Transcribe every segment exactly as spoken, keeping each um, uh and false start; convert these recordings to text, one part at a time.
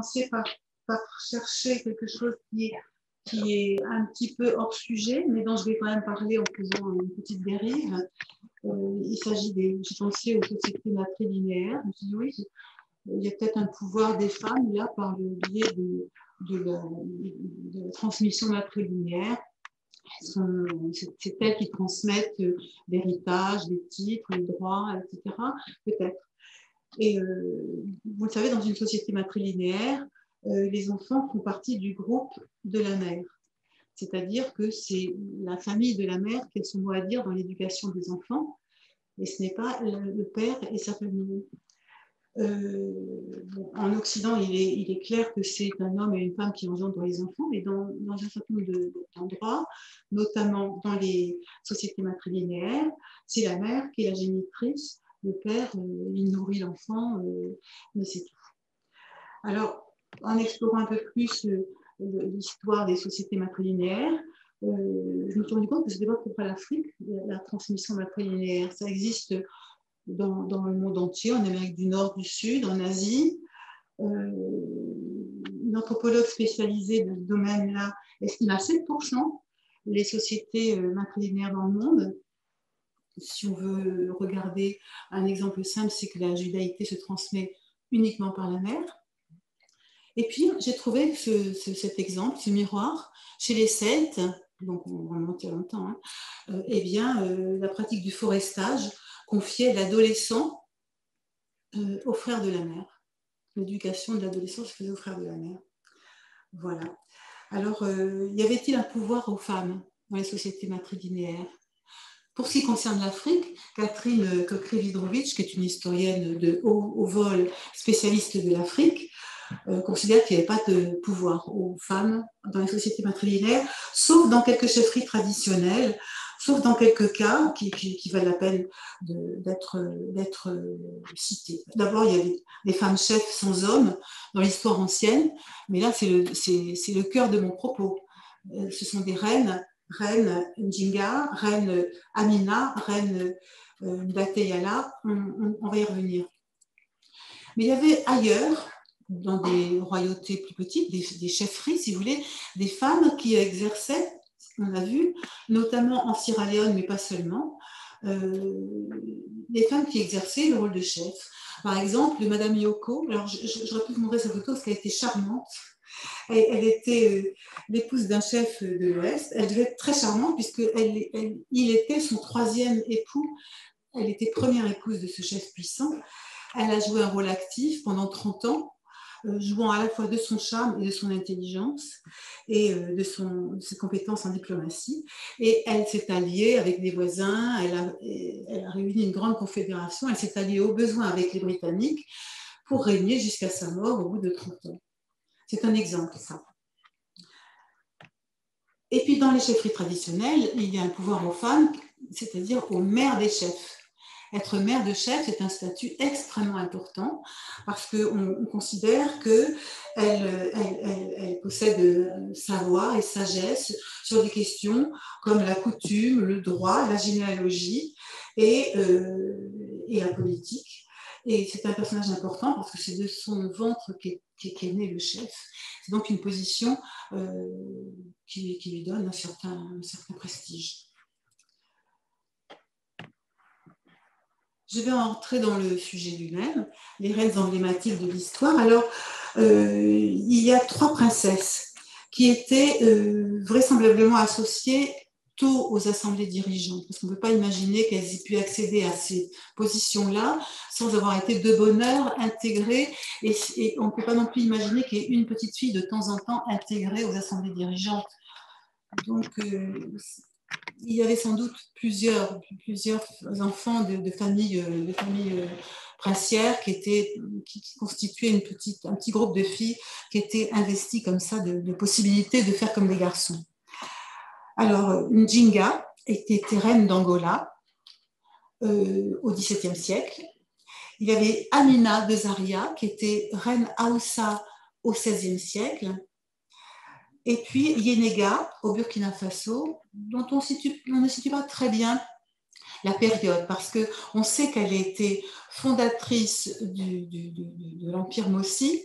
commencer par, par chercher quelque chose qui est, qui est un petit peu hors sujet, mais dont je vais quand même parler en faisant une petite dérive. Euh, il s'agit des... J'ai pensé aux sociétés matrilinéaires. Je me suis dit, oui, il y a peut-être un pouvoir des femmes, là, par le biais de, de, la, de la transmission matrilinéaire. C'est elles qui transmettent l'héritage, les titres, les droits, et cetera. Peut-être. Et euh, vous le savez, dans une société matrilinéaire, euh, les enfants font partie du groupe de la mère. C'est-à-dire que c'est la famille de la mère qui a son mot à dire dans l'éducation des enfants, et ce n'est pas le père et sa famille. Euh, bon, en Occident, il est, il est clair que c'est un homme et une femme qui engendrent les enfants, mais dans, dans un certain nombre d'endroits, notamment dans les sociétés matrilinéaires, c'est la mère qui est la génitrice, le père, euh, il nourrit l'enfant, euh, mais c'est tout. Alors, en explorant un peu plus euh, l'histoire des sociétés matrilinéaires, euh, je me suis rendu compte que ce débat pour l'Afrique, la, la transmission matrilinéaire, ça existe Dans, dans le monde entier, en Amérique du Nord, du Sud, en Asie. Euh, une anthropologue spécialisée dans ce domaine-là estime à sept pour cent les sociétés euh, matrilinéaires dans le monde. Si on veut regarder un exemple simple, c'est que la judaïté se transmet uniquement par la mère. Et puis, j'ai trouvé ce, ce, cet exemple, ce miroir, chez les Celtes, donc on va remonter longtemps, hein, euh, eh bien, euh, la pratique du forestage confiait l'adolescent euh, aux frères de la mère. L'éducation de l'adolescent se faisait aux frères de la mère. Voilà. Alors, euh, y avait-il un pouvoir aux femmes dans les sociétés matrilinéaires? Pour ce qui concerne l'Afrique, Catherine Coquery-Vidrovitch, qui est une historienne de haut, haut vol, spécialiste de l'Afrique, euh, considère qu'il n'y avait pas de pouvoir aux femmes dans les sociétés matrilinéaires, sauf dans quelques chefferies traditionnelles, sauf dans quelques cas qui, qui, qui valent la peine d'être cités. D'abord, il y avait les femmes chefs sans hommes dans l'histoire ancienne, mais là, c'est le, le cœur de mon propos. Ce sont des reines, reine Njinga, reine Amina, reine euh, Ndaté Yalla, on, on, on va y revenir. Mais il y avait ailleurs, dans des royautés plus petites, des, des chefferies, si vous voulez, des femmes qui exerçaient, on a vu, notamment en Sierra Leone, mais pas seulement, euh, les femmes qui exerçaient le rôle de chef. Par exemple, Madame Yoko, alors j'aurais pu vous montrer sa photo parce qu'elle était charmante. Elle, elle était euh, l'épouse d'un chef de l'Ouest. Elle devait être très charmante puisqu'il était son troisième époux. Elle était première épouse de ce chef puissant. Elle a joué un rôle actif pendant trente ans. Jouant à la fois de son charme et de son intelligence et de, son, de ses compétences en diplomatie. Et elle s'est alliée avec des voisins, elle a, elle a réuni une grande confédération, elle s'est alliée au besoin avec les Britanniques pour régner jusqu'à sa mort au bout de trente ans. C'est un exemple, ça. Et puis dans les chefferies traditionnelles, il y a un pouvoir aux femmes, c'est-à-dire aux mères des chefs. Être mère de chef, c'est un statut extrêmement important parce qu'on considère qu'elle elle, elle, elle possède savoir et sagesse sur des questions comme la coutume, le droit, la généalogie et, euh, et la politique. Et c'est un personnage important parce que c'est de son ventre qu'est qu qu né le chef. C'est donc une position euh, qui, qui lui donne un certain, un certain prestige. Je vais entrer dans le sujet lui-même, les reines emblématiques de l'histoire. Alors, euh, il y a trois princesses qui étaient euh, vraisemblablement associées tôt aux assemblées dirigeantes, parce qu'on ne peut pas imaginer qu'elles aient pu accéder à ces positions-là sans avoir été de bonne heure intégrées, et, et on ne peut pas non plus imaginer qu'il y ait une petite fille de temps en temps intégrée aux assemblées dirigeantes. Donc, euh, il y avait sans doute plusieurs, plusieurs enfants de, de familles de famille princières qui, étaient, qui constituaient une petite, un petit groupe de filles qui étaient investies comme ça de, de possibilités de faire comme des garçons. Alors, Njinga était reine d'Angola euh, au dix-septième siècle. Il y avait Amina de Zaria qui était reine Haoussa au seizième siècle. Et puis Yennenga au Burkina Faso, dont on, situe, on ne situe pas très bien la période, parce qu'on sait qu'elle a été fondatrice du, du, du, de l'Empire Mossi,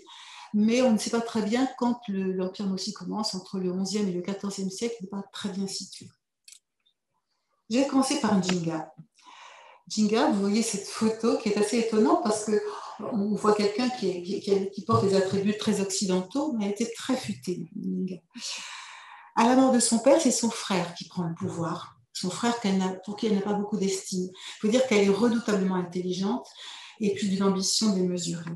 mais on ne sait pas très bien quand l'Empire Mossi commence, entre le onzième et le quatorzième siècle, n'est pas très bien situé. Je vais commencer par Njinga. Njinga, vous voyez cette photo qui est assez étonnante parce qu'on voit quelqu'un qui, qui, qui porte des attributs très occidentaux, mais elle était très futée, Njinga. À la mort de son père, c'est son frère qui prend le pouvoir, son frère pour qui elle n'a pas beaucoup d'estime. Il faut dire qu'elle est redoutablement intelligente et puis d'une ambition démesurée.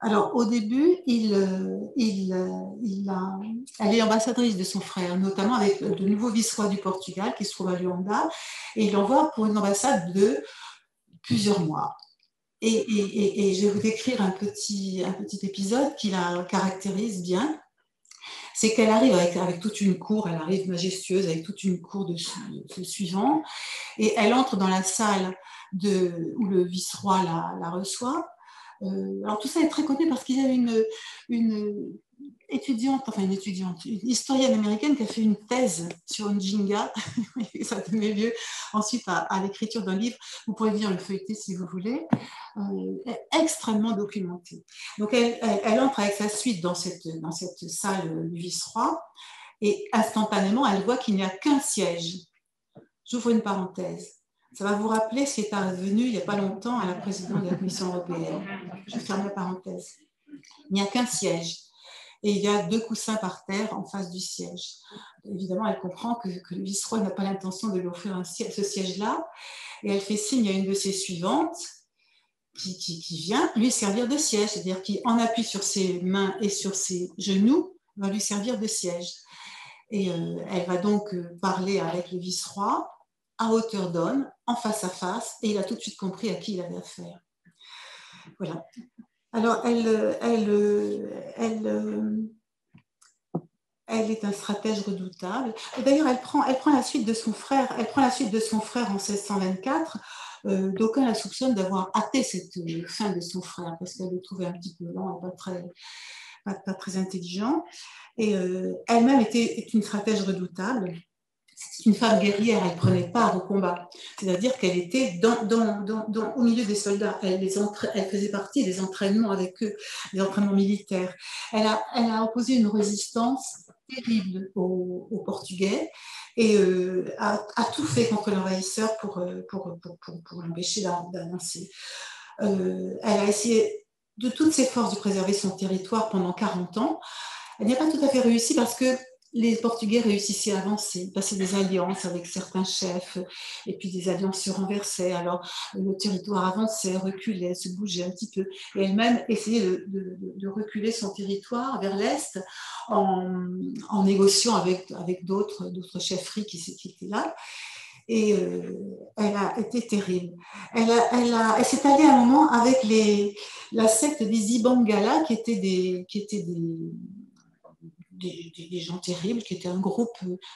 Alors, au début, il, il, il a, elle est ambassadrice de son frère, notamment avec le nouveau vice-roi du Portugal qui se trouve à Luanda, et il l'envoie pour une ambassade de plusieurs mois. Et, et, et, et je vais vous décrire un petit, un petit épisode qui la caractérise bien. C'est qu'elle arrive avec, avec toute une cour, elle arrive majestueuse avec toute une cour de, de, de suivants, et elle entre dans la salle de, où le vice-roi la, la reçoit. Alors tout ça est très connu parce qu'il y a une, une étudiante, enfin une étudiante, une historienne américaine qui a fait une thèse sur Njinga, et ça donnait lieu ensuite à, à l'écriture d'un livre, vous pouvez venir le feuilleter si vous voulez, euh, extrêmement documentée. Donc elle, elle, elle entre avec sa suite dans cette, dans cette salle du vice-roi, et instantanément elle voit qu'il n'y a qu'un siège. J'ouvre une parenthèse. Ça va vous rappeler ce qui est parvenu il n'y a pas longtemps à la présidente de la Commission européenne. Je ferme la parenthèse. Il n'y a qu'un siège. Et il y a deux coussins par terre en face du siège. Évidemment, elle comprend que, que le vice-roi n'a pas l'intention de lui offrir un siège, ce siège-là. Et elle fait signe à une de ses suivantes qui, qui, qui vient lui servir de siège. C'est-à-dire qu'en appui sur ses mains et sur ses genoux, va lui servir de siège. Et euh, elle va donc parler avec le vice-roi à hauteur d'homme, en face à face, et il a tout de suite compris à qui il avait affaire. Voilà. Alors, elle, elle, elle, elle est un stratège redoutable. D'ailleurs, elle prend, elle prend la suite de son frère. Elle prend la suite de son frère en seize cent vingt-quatre. Euh, D'aucuns la soupçonnent d'avoir hâté cette fin de son frère parce qu'elle le trouvait un petit peu lent, pas très, pas, pas très intelligent. Et euh, elle-même était est une stratège redoutable. C'est une femme guerrière, elle prenait part au combat. C'est-à-dire qu'elle était dans, dans, dans, dans, au milieu des soldats. Elle, les entra elle faisait partie des entraînements avec eux, des entraînements militaires. Elle a, elle a opposé une résistance terrible aux, aux Portugais et euh, a, a tout fait contre l'envahisseur pour, pour, pour, pour, pour l'empêcher d'avancer. Euh, elle a essayé de toutes ses forces de préserver son territoire pendant quarante ans. Elle n'y a pas tout à fait réussi parce que les Portugais réussissaient à avancer, passaient des alliances avec certains chefs, et puis des alliances se renversaient. Alors, le territoire avançait, reculait, se bougeait un petit peu. Et elle-même essayait de, de, de reculer son territoire vers l'Est en, en négociant avec, avec d'autres chefferies qui, qui étaient là. Et euh, elle a été terrible. Elle, elle, elle s'est allée à un moment avec les, la secte des Ibangala, qui étaient des... Qui étaient des Des, des, des gens terribles, qui était un groupe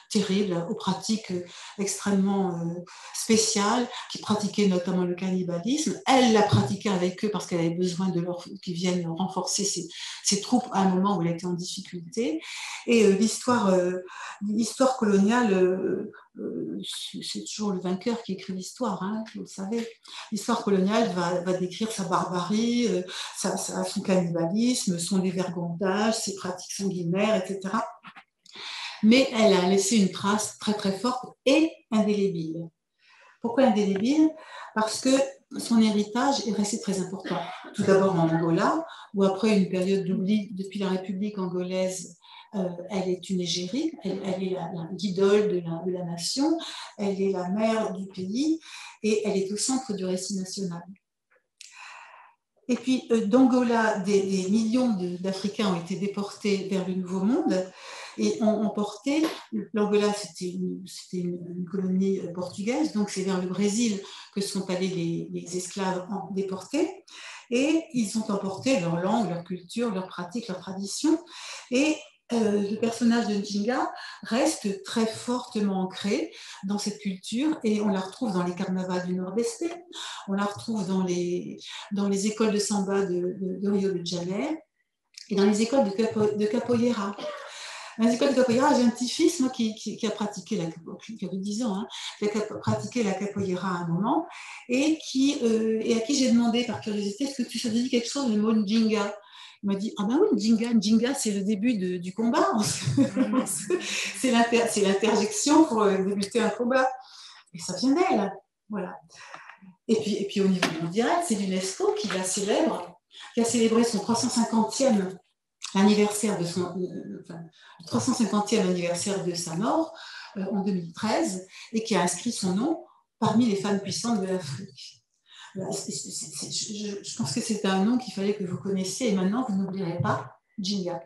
terrible aux pratiques extrêmement euh, spéciales, qui pratiquaient notamment le cannibalisme. Elle la pratiquait avec eux parce qu'elle avait besoin de leur, qu'ils viennent renforcer ses, ses troupes à un moment où elle était en difficulté. Et euh, l'histoire euh, l'histoire coloniale, euh, euh, c'est toujours le vainqueur qui écrit l'histoire, hein, vous le savez. L'histoire coloniale va, va décrire sa barbarie, euh, sa, sa, son cannibalisme, son dévergondage, ses pratiques sanguinaires, et cetera. Mais elle a laissé une trace très très forte et indélébile. Pourquoi indélébile? Parce que son héritage est resté très important. Tout d'abord en Angola, où après une période d'oubli depuis la République angolaise, euh, elle est une égérie, elle, elle est l'idole de la, de la nation, elle est la mère du pays et elle est au centre du récit national. Et puis, euh, d'Angola, des, des millions d'Africains ont été déportés vers le Nouveau Monde et ont emporté. L'Angola, c'était une, une, une colonie portugaise, donc c'est vers le Brésil que sont allés les, les esclaves en, déportés. Et ils ont emporté leur langue, leur culture, leurs pratiques, leurs traditions. Et euh, le personnage de Njinga reste très fortement ancré dans cette culture et on la retrouve dans les carnavals du Nord-Est, on la retrouve dans les, dans les écoles de samba de, de, de Rio de Janeiro et dans les écoles de, capo, de capoeira. Dans les écoles de capoeira, j'ai un petit-fils qui, qui, qui a pratiqué la qui avait dix ans, hein, qui a pratiqué la capoeira à un moment et, qui, euh, et à qui j'ai demandé par curiosité est-ce que tu te dis quelque chose du mot Njinga? Il m'a dit, ah bah oui, Njinga, Njinga, c'est le début de, du combat. C'est l'interjection pour débuter un combat. Et ça vient d'elle. Voilà. Et puis, et puis au niveau mondial, c'est l'UNESCO qui la célèbre, qui a célébré son trois cent cinquantième anniversaire de son, euh, enfin, trois cent cinquantième anniversaire de sa mort euh, en deux mille treize, et qui a inscrit son nom parmi les femmes puissantes de l'Afrique. Je, je pense que c'est un nom qu'il fallait que vous connaissiez, et maintenant vous n'oublierez pas Njinga.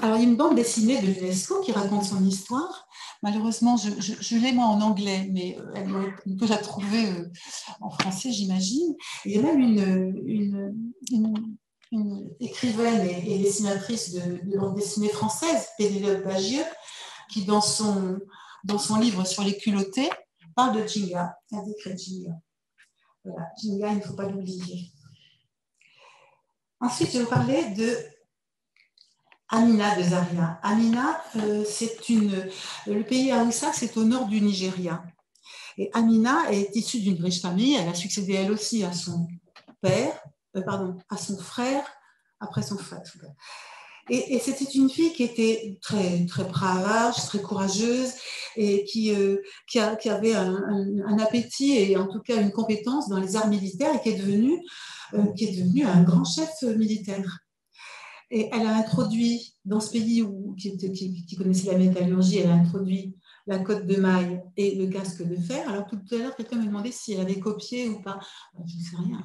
Alors, il y a une bande dessinée de l'UNESCO qui raconte son histoire. Malheureusement, je, je, je l'ai moi en anglais, mais elle, on peut la trouver en français, j'imagine. Il y a même une, une, une, une écrivaine et, et dessinatrice de, de bande dessinée française, Pénélope Bagieu, qui dans son, dans son livre sur les culottés parle de Njinga, un décret de Njinga. Voilà, Njinga, il ne faut pas l'oublier. Ensuite, je vais vous parler de Amina de Zaria. Amina, euh, c'est une, euh, le pays Haoussa, c'est au nord du Nigeria. Et Amina est issue d'une riche famille. Elle a succédé elle aussi à son père, euh, pardon, à son frère après son fatou. Et, et c'était une fille qui était très très brave, très courageuse et qui euh, qui, a, qui avait un, un, un appétit et en tout cas une compétence dans les arts militaires et qui est devenue euh, qui est devenue un grand chef militaire. Et elle a introduit, dans ce pays où, qui, qui, qui connaissait la métallurgie, elle a introduit la cotte de maille et le casque de fer. Alors, tout à l'heure, quelqu'un me demandait si elle avait copié ou pas. Je ne sais rien.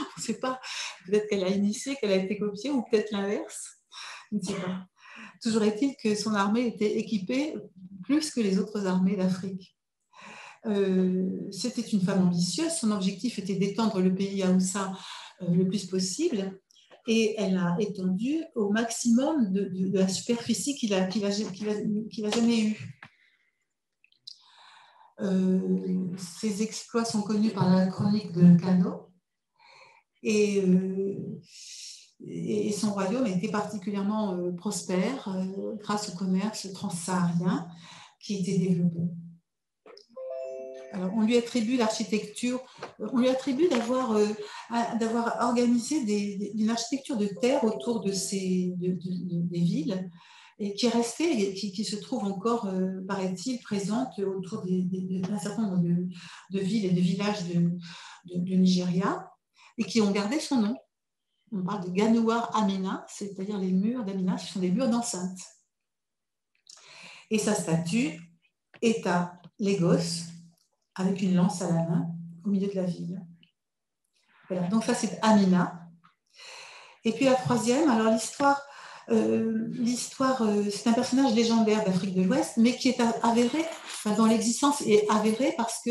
On ne sait pas. Peut-être qu'elle a initié, qu'elle a été copiée, ou peut-être l'inverse. Je ne sais pas. Toujours est-il que son armée était équipée plus que les autres armées d'Afrique. Euh, C'était une femme ambitieuse. Son objectif était d'étendre le pays Haoussa euh, le plus possible. Et elle a étendu au maximum de, de, de la superficie qu'il a, qu'il a, qu'il a, qu'il a jamais eue. Euh, ses exploits sont connus par la chronique de Kano. Et, euh, et son royaume était particulièrement euh, prospère euh, grâce au commerce transsaharien qui était développé. Alors, on lui attribue l'architecture, on lui attribue d'avoir euh, organisé des, des, une architecture de terre autour de ces, de, de, de, des villes et qui est restée, et qui, qui se trouve encore, euh, paraît-il, présente autour d'un certain nombre de, de villes et de villages du Nigeria et qui ont gardé son nom. On parle de Ganuwar Amina, c'est-à-dire les murs d'Amina, ce sont des murs d'enceinte. Et sa statue est à Lagos, avec une lance à la main, au milieu de la ville. Voilà, donc ça, c'est Amina. Et puis la troisième, alors l'histoire, euh, l'histoire, euh, c'est un personnage légendaire d'Afrique de l'Ouest, mais qui est avéré, enfin, dont l'existence est avérée parce que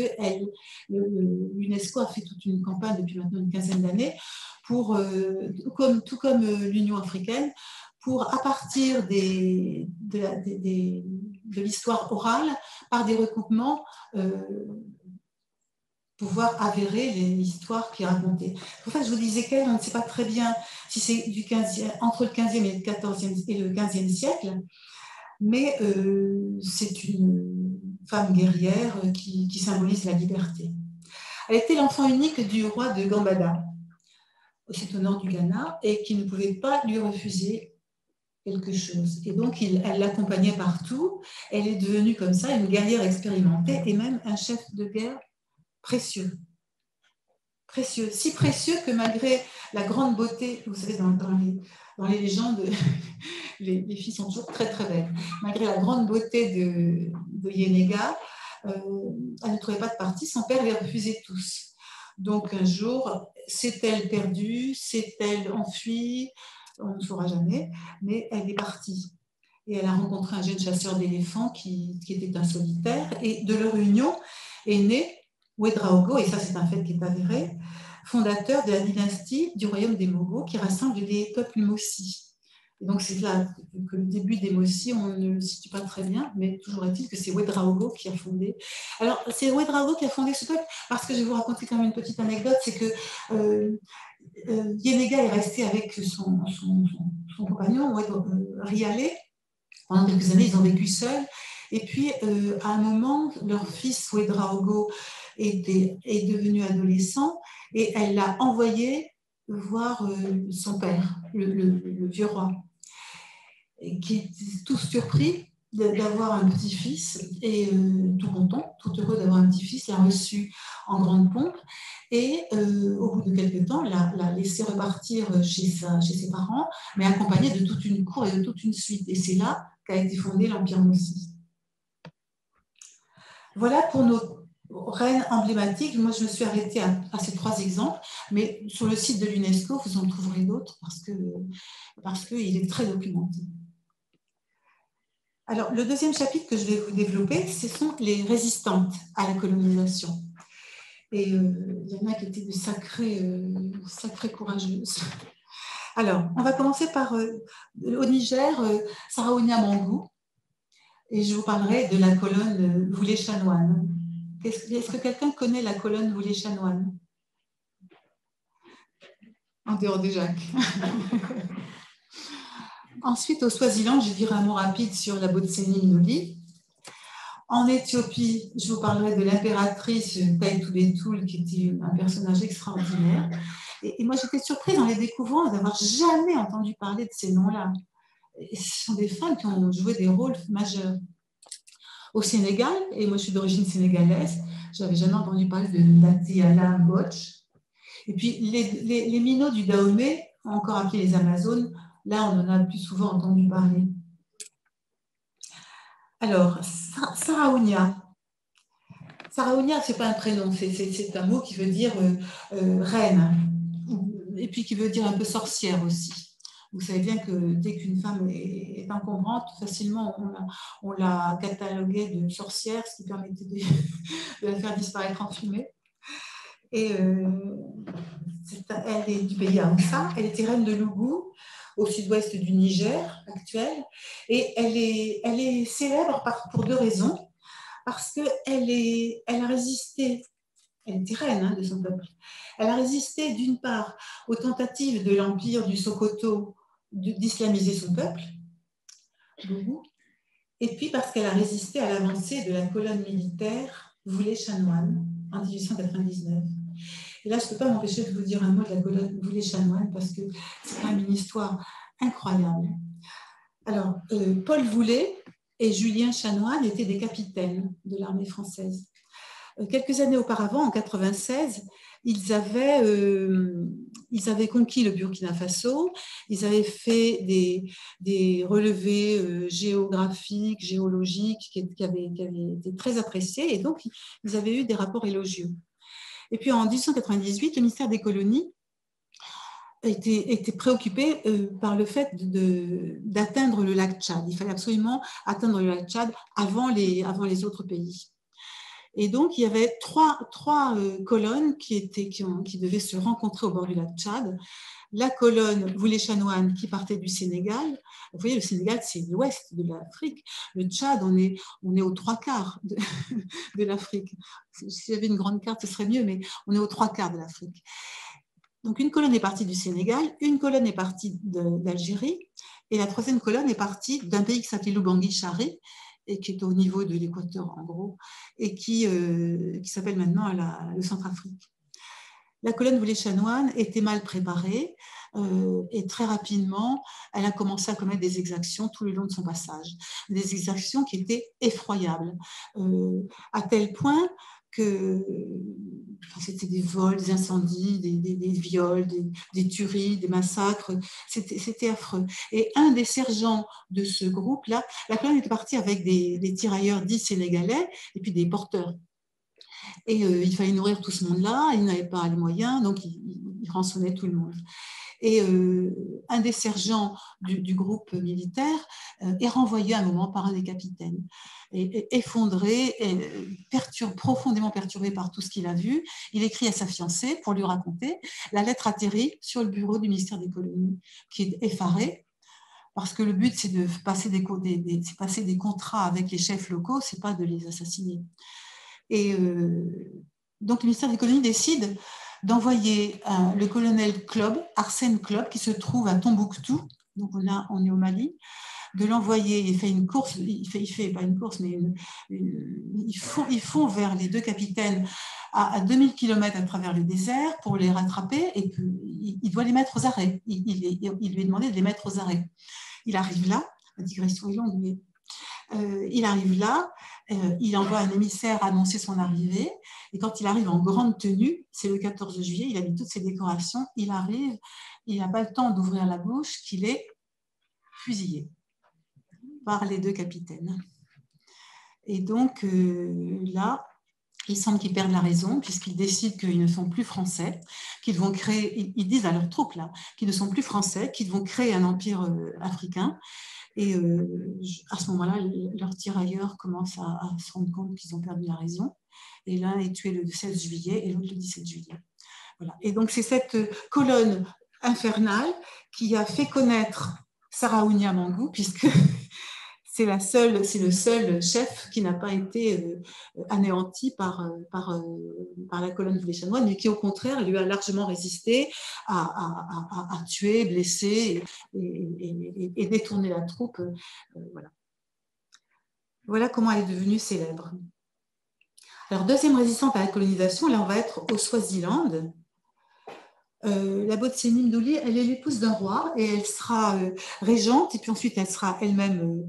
l'UNESCO a fait toute une campagne depuis maintenant une quinzaine d'années, pour, euh, comme, tout comme euh, l'Union africaine, pour, à partir des, de la, des, des de l'histoire orale, par des recoupements, euh, pouvoir avérer l'histoire qui est racontée. En fait, je vous disais qu'elle, on ne sait pas très bien si c'est du quinzième, entre le quinzième et le quatorzième et le quinzième siècle, mais euh, c'est une femme guerrière qui, qui symbolise la liberté. Elle était l'enfant unique du roi de Gambada, c'est au nord du Ghana, et qui ne pouvait pas lui refuser quelque chose. Et donc, il, elle l'accompagnait partout. Elle est devenue comme ça une guerrière expérimentée et même un chef de guerre précieux. Précieux. Si précieux que malgré la grande beauté, vous savez, dans, dans, les, dans les légendes, les, les filles sont toujours très, très belles. Malgré la grande beauté de, de Yennenga, euh, elle ne trouvait pas de parti. Son père les refusait tous. Donc, un jour, s'est-elle perdue? S'est-elle enfuie? On ne saura jamais, mais elle est partie. Et elle a rencontré un jeune chasseur d'éléphants qui, qui était un solitaire. Et de leur union est né Ouédraogo, et ça c'est un fait qui est avéré, fondateur de la dynastie du royaume des Mogo qui rassemble des peuples Mossi. Et donc c'est là que le début des Mossi, on ne le situe pas très bien, mais toujours est-il que c'est Ouédraogo qui a fondé. Alors c'est Ouédraogo qui a fondé ce peuple, parce que je vais vous raconter quand même une petite anecdote, c'est que... Euh, Euh, Yennenga est resté avec son, son, son, son compagnon, ouais, euh, Rialé. Pendant quelques années, ils ont vécu seuls. Et puis, euh, à un moment, leur fils, Ouédraogo, est devenu adolescent et elle l'a envoyé voir euh, son père, le, le, le vieux roi, et qui est tout surpris d'avoir un petit-fils et euh, tout content, tout heureux d'avoir un petit-fils, l'a reçu en grande pompe et euh, au bout de quelques temps, l'a, l'a laissé repartir chez, sa, chez ses parents, mais accompagné de toute une cour et de toute une suite. Et c'est là qu'a été fondé l'Empire Moussi. Voilà pour nos reines emblématiques. Moi, je me suis arrêtée à, à ces trois exemples, mais sur le site de l'UNESCO, vous en trouverez d'autres parce que, parce que il est très documenté. Alors, le deuxième chapitre que je vais vous développer, ce sont les résistantes à la colonisation. Et euh, il y en a qui étaient de sacrées, euh, sacrées courageuses. Alors, on va commencer par, euh, au Niger, euh, Sarraounia Mangou, et je vous parlerai de la colonne euh, Voulet Chanoine. Est-ce, est-ce que quelqu'un connaît la colonne Voulet Chanoine? En dehors de Jacques. Ensuite, au Swaziland, je dirai un mot rapide sur la Botsénie Nuli. En Éthiopie, je vous parlerai de l'impératrice Taytu Betul, qui était un personnage extraordinaire. Et, et moi, j'étais surprise en les découvrant d'avoir jamais entendu parler de ces noms-là. Et ce sont des femmes qui ont joué des rôles majeurs. Au Sénégal, et moi je suis d'origine sénégalaise, je n'avais jamais entendu parler de Ndaté Yalla Mbodj. Et puis, les, les, les minots du Dahomey, encore appelés les Amazones, là, on en a plus souvent entendu parler. Alors, Sarraounia. Sarraounia, ce n'est pas un prénom, c'est un mot qui veut dire euh, euh, reine, et puis qui veut dire un peu sorcière aussi. Vous savez bien que dès qu'une femme est, est encombrante, facilement, on l'a cataloguée de sorcière, ce qui permettait de, de la faire disparaître en fumée. Et euh, est, elle est du pays Hausa, elle était reine de Lougou, au sud-ouest du Niger actuel, et elle est, elle est célèbre par, pour deux raisons, parce qu'elle elle a résisté, elle était reine hein, de son peuple, elle a résisté d'une part aux tentatives de l'empire du Sokoto d'islamiser son peuple, et puis parce qu'elle a résisté à l'avancée de la colonne militaire Voulet Chanoine en mille huit cent quatre-vingt-dix-neuf. Et là, je ne peux pas m'empêcher de vous dire un mot de la colonne Voulet Chanoine parce que c'est quand même une histoire incroyable. Alors, euh, Paul Voulet et Julien Chanoine étaient des capitaines de l'armée française. Euh, quelques années auparavant, en mille neuf cent quatre-vingt-seize, ils avaient, euh, ils avaient conquis le Burkina Faso, ils avaient fait des, des relevés euh, géographiques, géologiques qui, qui, avaient, qui avaient été très appréciés et donc ils avaient eu des rapports élogieux. Et puis en mille huit cent quatre-vingt-dix-huit, le ministère des colonies était, était préoccupé euh, par le fait d'atteindre le lac Tchad. Il fallait absolument atteindre le lac Tchad avant les, avant les autres pays. Et donc, il y avait trois, trois euh, colonnes qui, étaient, qui, ont, qui devaient se rencontrer au bord du lac Tchad. La colonne Voulet Chanoine qui partait du Sénégal. Vous voyez, le Sénégal, c'est l'ouest de l'Afrique. Le Tchad, on est, on est aux trois quarts de, de l'Afrique. Si j'avais une grande carte, ce serait mieux, mais on est aux trois quarts de l'Afrique. Donc, une colonne est partie du Sénégal, une colonne est partie d'Algérie, et la troisième colonne est partie d'un pays qui s'appelait Lubangui-Chari, et qui est au niveau de l'équateur en gros, et qui, euh, qui s'appelle maintenant la, le Centrafrique. La colonne Voulet Chanoine était mal préparée euh, et très rapidement, elle a commencé à commettre des exactions tout le long de son passage, des exactions qui étaient effroyables, euh, à tel point que enfin, c'était des vols, des incendies, des, des, des viols, des, des tueries, des massacres, c'était affreux. Et un des sergents de ce groupe-là, la colonne était partie avec des, des tirailleurs dits sénégalais et puis des porteurs. Et euh, il fallait nourrir tout ce monde-là, ils n'avaient pas les moyens, donc ils, ils rançonnaient tout le monde. Et euh, un des sergents du, du groupe militaire euh, est renvoyé à un moment par un des capitaines, et, et effondré, et perturbe, profondément perturbé par tout ce qu'il a vu. Il écrit à sa fiancée pour lui raconter. La lettre atterrit sur le bureau du ministère des Colonies, qui est effaré. Parce que le but, c'est de passer des, des, des, c'est passer des contrats avec les chefs locaux, c'est pas de les assassiner. Et euh, donc, le ministère des Colonies décide d'envoyer euh, le colonel Klobb, Arsène Klobb, qui se trouve à Tombouctou, donc on, a, on est au Mali, de l'envoyer, il fait une course, il fait, il fait pas une course, mais une, une, ils, font, ils font vers les deux capitaines à deux mille kilomètres à travers le désert pour les rattraper, et puis il doit les mettre aux arrêts. Il, il, il lui est demandé de les mettre aux arrêts. Il arrive là, la digression est longue, mais euh, il arrive là, euh, il envoie un émissaire annoncer son arrivée, et quand il arrive en grande tenue, c'est le quatorze juillet, il a mis toutes ses décorations, il arrive, il n'a pas le temps d'ouvrir la bouche qu'il est fusillé par les deux capitaines. Et donc euh, là, il semble qu'ils perdent la raison, puisqu'ils décident qu'ils ne sont plus français, qu'ils vont créer, ils disent à leurs troupes là, qu'ils ne sont plus français, qu'ils vont créer un empire euh, africain. Et euh, à ce moment-là, leurs tirailleurs commencent à, à se rendre compte qu'ils ont perdu la raison. Et l'un est tué le seize juillet et l'autre le dix-sept juillet. Voilà. Et donc c'est cette colonne infernale qui a fait connaître Sarraounia Mangou, puisque c'est la seule, c'est le seul chef qui n'a pas été euh, anéanti par, par, euh, par la colonne Voulet Chanoine, mais qui au contraire lui a largement résisté, à, à, à, à tuer, blesser et, et, et, et détourner la troupe. Euh, voilà. Voilà comment elle est devenue célèbre. Alors, deuxième résistante à la colonisation, là on va être au Swaziland. Euh, la Botséni Mdouli, elle est l'épouse d'un roi et elle sera euh, régente, et puis ensuite elle sera elle-même... Euh,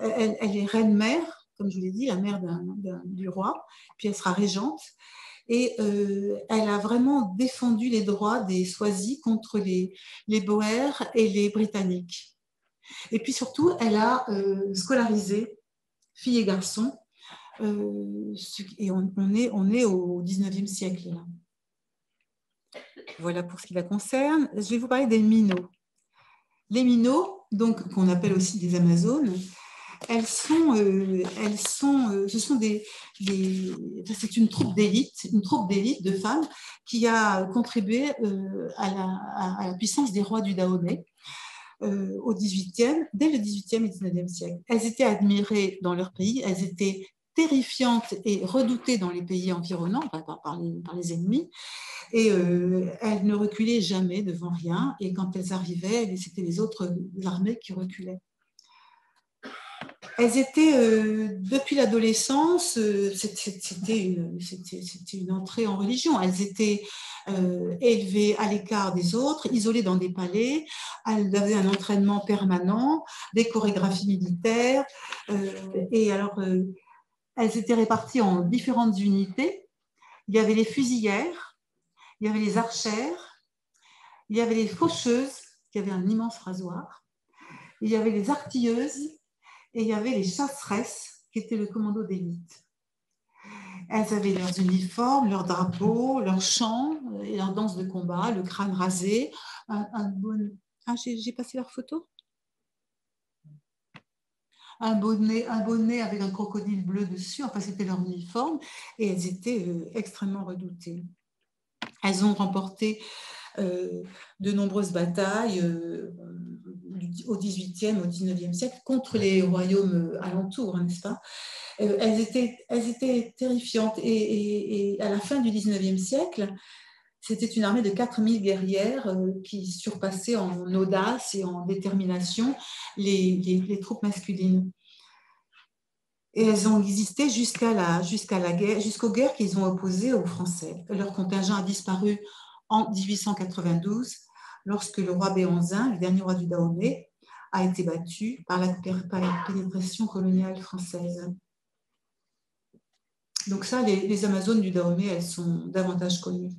Elle, elle est reine-mère, comme je vous l'ai dit, la mère d'un, d'un, du roi, puis elle sera régente. Et euh, elle a vraiment défendu les droits des Swazis contre les, les Boers et les Britanniques. Et puis surtout, elle a euh, scolarisé filles et garçons. Euh, et on, on, est, on est au dix-neuvième siècle. Là. Voilà pour ce qui la concerne. Je vais vous parler des Minots. Les Minots, donc, qu'on appelle aussi des Amazones, Elles sont, euh, elles sont, euh, ce sont des, des c'est une troupe d'élite, une troupe d'élite de femmes qui a contribué euh, à, la, à la puissance des rois du Dahomey euh, au dix-huitième, dès le dix-huitième et dix-neuvième siècle. Elles étaient admirées dans leur pays, elles étaient terrifiantes et redoutées dans les pays environnants par, par, les, par les ennemis, et euh, elles ne reculaient jamais devant rien, et quand elles arrivaient, c'était les autres armées qui reculaient. Elles étaient, euh, depuis l'adolescence, euh, c'était une, une entrée en religion. Elles étaient euh, élevées à l'écart des autres, isolées dans des palais. Elles avaient un entraînement permanent, des chorégraphies militaires. Euh, et alors, euh, elles étaient réparties en différentes unités. Il y avait les fusilières, il y avait les archères, il y avait les faucheuses, qui avaient un immense rasoir, il y avait les artilleuses, et il y avait les chasseresses, qui étaient le commando d'élite. Elles avaient leurs uniformes, leurs drapeaux, leurs chants et leurs danses de combat, le crâne rasé. Un, un bon... Ah, j'ai passé leur photo. Un bonnet, un bonnet avec un crocodile bleu dessus, enfin c'était leur uniforme, et elles étaient euh, extrêmement redoutées. Elles ont remporté euh, de nombreuses batailles, euh, au dix-huitième, au dix-neuvième siècle, contre les royaumes alentours, n'est-ce pas? Elles étaient, elles étaient terrifiantes. Et, et, et à la fin du dix-neuvième siècle, c'était une armée de quatre mille guerrières qui surpassait en audace et en détermination les, les, les troupes masculines. Et elles ont existé jusqu'à la, jusqu'à la guerre, jusqu'aux guerres qu'ils ont opposées aux Français. Leur contingent a disparu en mille huit cent quatre-vingt-douze, lorsque le roi Béhanzin, le dernier roi du Dahomey, a été battu par la, par la pénétration coloniale française. Donc ça, les, les Amazones du Dahomey, elles sont davantage connues.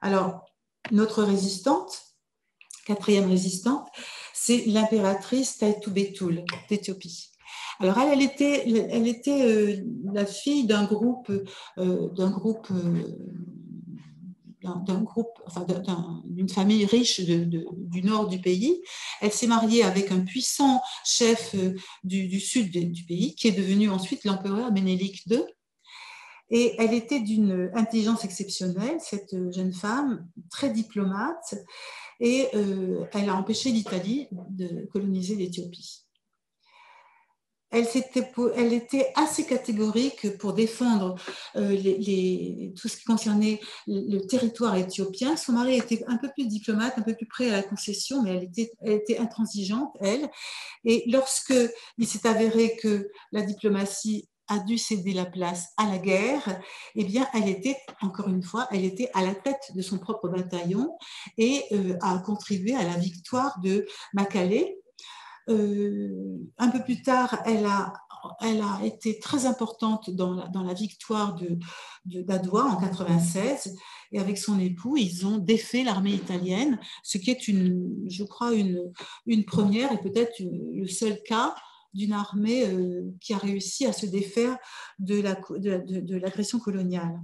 Alors, notre résistante, quatrième résistante, c'est l'impératrice Taytu Betul d'Éthiopie. Alors, elle, elle était, elle était euh, la fille d'un groupe, euh, d'un groupe euh, d'un groupe, enfin d'une famille riche de, de, du nord du pays. Elle s'est mariée avec un puissant chef du, du sud du pays, qui est devenu ensuite l'empereur Ménélique deux. Et elle était d'une intelligence exceptionnelle, cette jeune femme, très diplomate, et euh, elle a empêché l'Italie de coloniser l'Éthiopie. Elle était, elle était assez catégorique pour défendre euh, les, les, tout ce qui concernait le territoire éthiopien. Son mari était un peu plus diplomate, un peu plus près à la concession, mais elle était, elle était intransigeante, elle. Et lorsqu'il s'est avéré que la diplomatie a dû céder la place à la guerre, eh bien, elle était, encore une fois, elle était à la tête de son propre bataillon et euh, a contribué à la victoire de Makalé. Euh, un peu plus tard, elle a, elle a été très importante dans la, dans la victoire de, de, d'Adwa en mille neuf cent quatre-vingt-seize, et avec son époux, ils ont défait l'armée italienne, ce qui est, une, je crois, une, une première et peut-être le seul cas d'une armée euh, qui a réussi à se défaire de, la, de, de, de l'agression coloniale.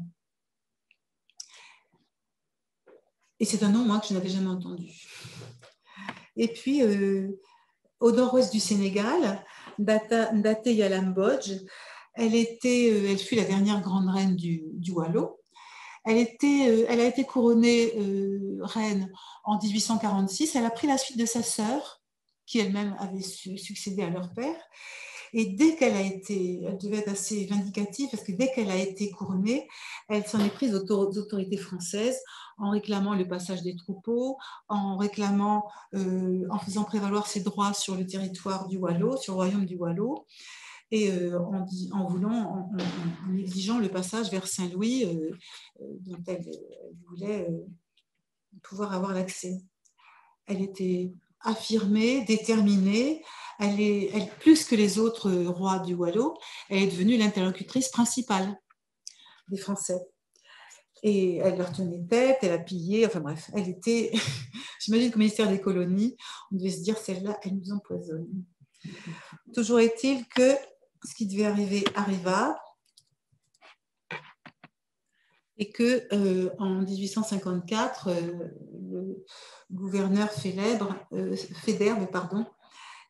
Et c'est un nom, moi, que je n'avais jamais entendu. Et puis, euh, au nord-ouest du Sénégal, Ndaté Yalla Mbodj, elle, était, elle fut la dernière grande reine du, du Wallo. Elle, était, elle a été couronnée euh, reine en dix-huit cent quarante-six. Elle a pris la suite de sa sœur, qui elle-même avait su, succédé à leur père. Et dès qu'elle a été, elle devait être assez vindicative, parce que dès qu'elle a été couronnée, elle s'en est prise aux autorités françaises en réclamant le passage des troupeaux, en réclamant, euh, en faisant prévaloir ses droits sur le territoire du Wallo, sur le royaume du Wallo, et euh, en, en voulant, en, en, en exigeant le passage vers Saint-Louis, euh, euh, dont elle, elle voulait euh, pouvoir avoir l'accès. Elle était affirmée, déterminée. Elle est, elle, plus que les autres rois du Wallo, elle est devenue l'interlocutrice principale des Français. Et elle leur tenait tête, elle a pillé, enfin bref, elle était, j'imagine qu'au ministère des Colonies, on devait se dire, celle-là, elle nous empoisonne. Toujours est-il que ce qui devait arriver arriva, et que euh, en mille huit cent cinquante-quatre, euh, le gouverneur Félèbre, euh, Fédère, pardon,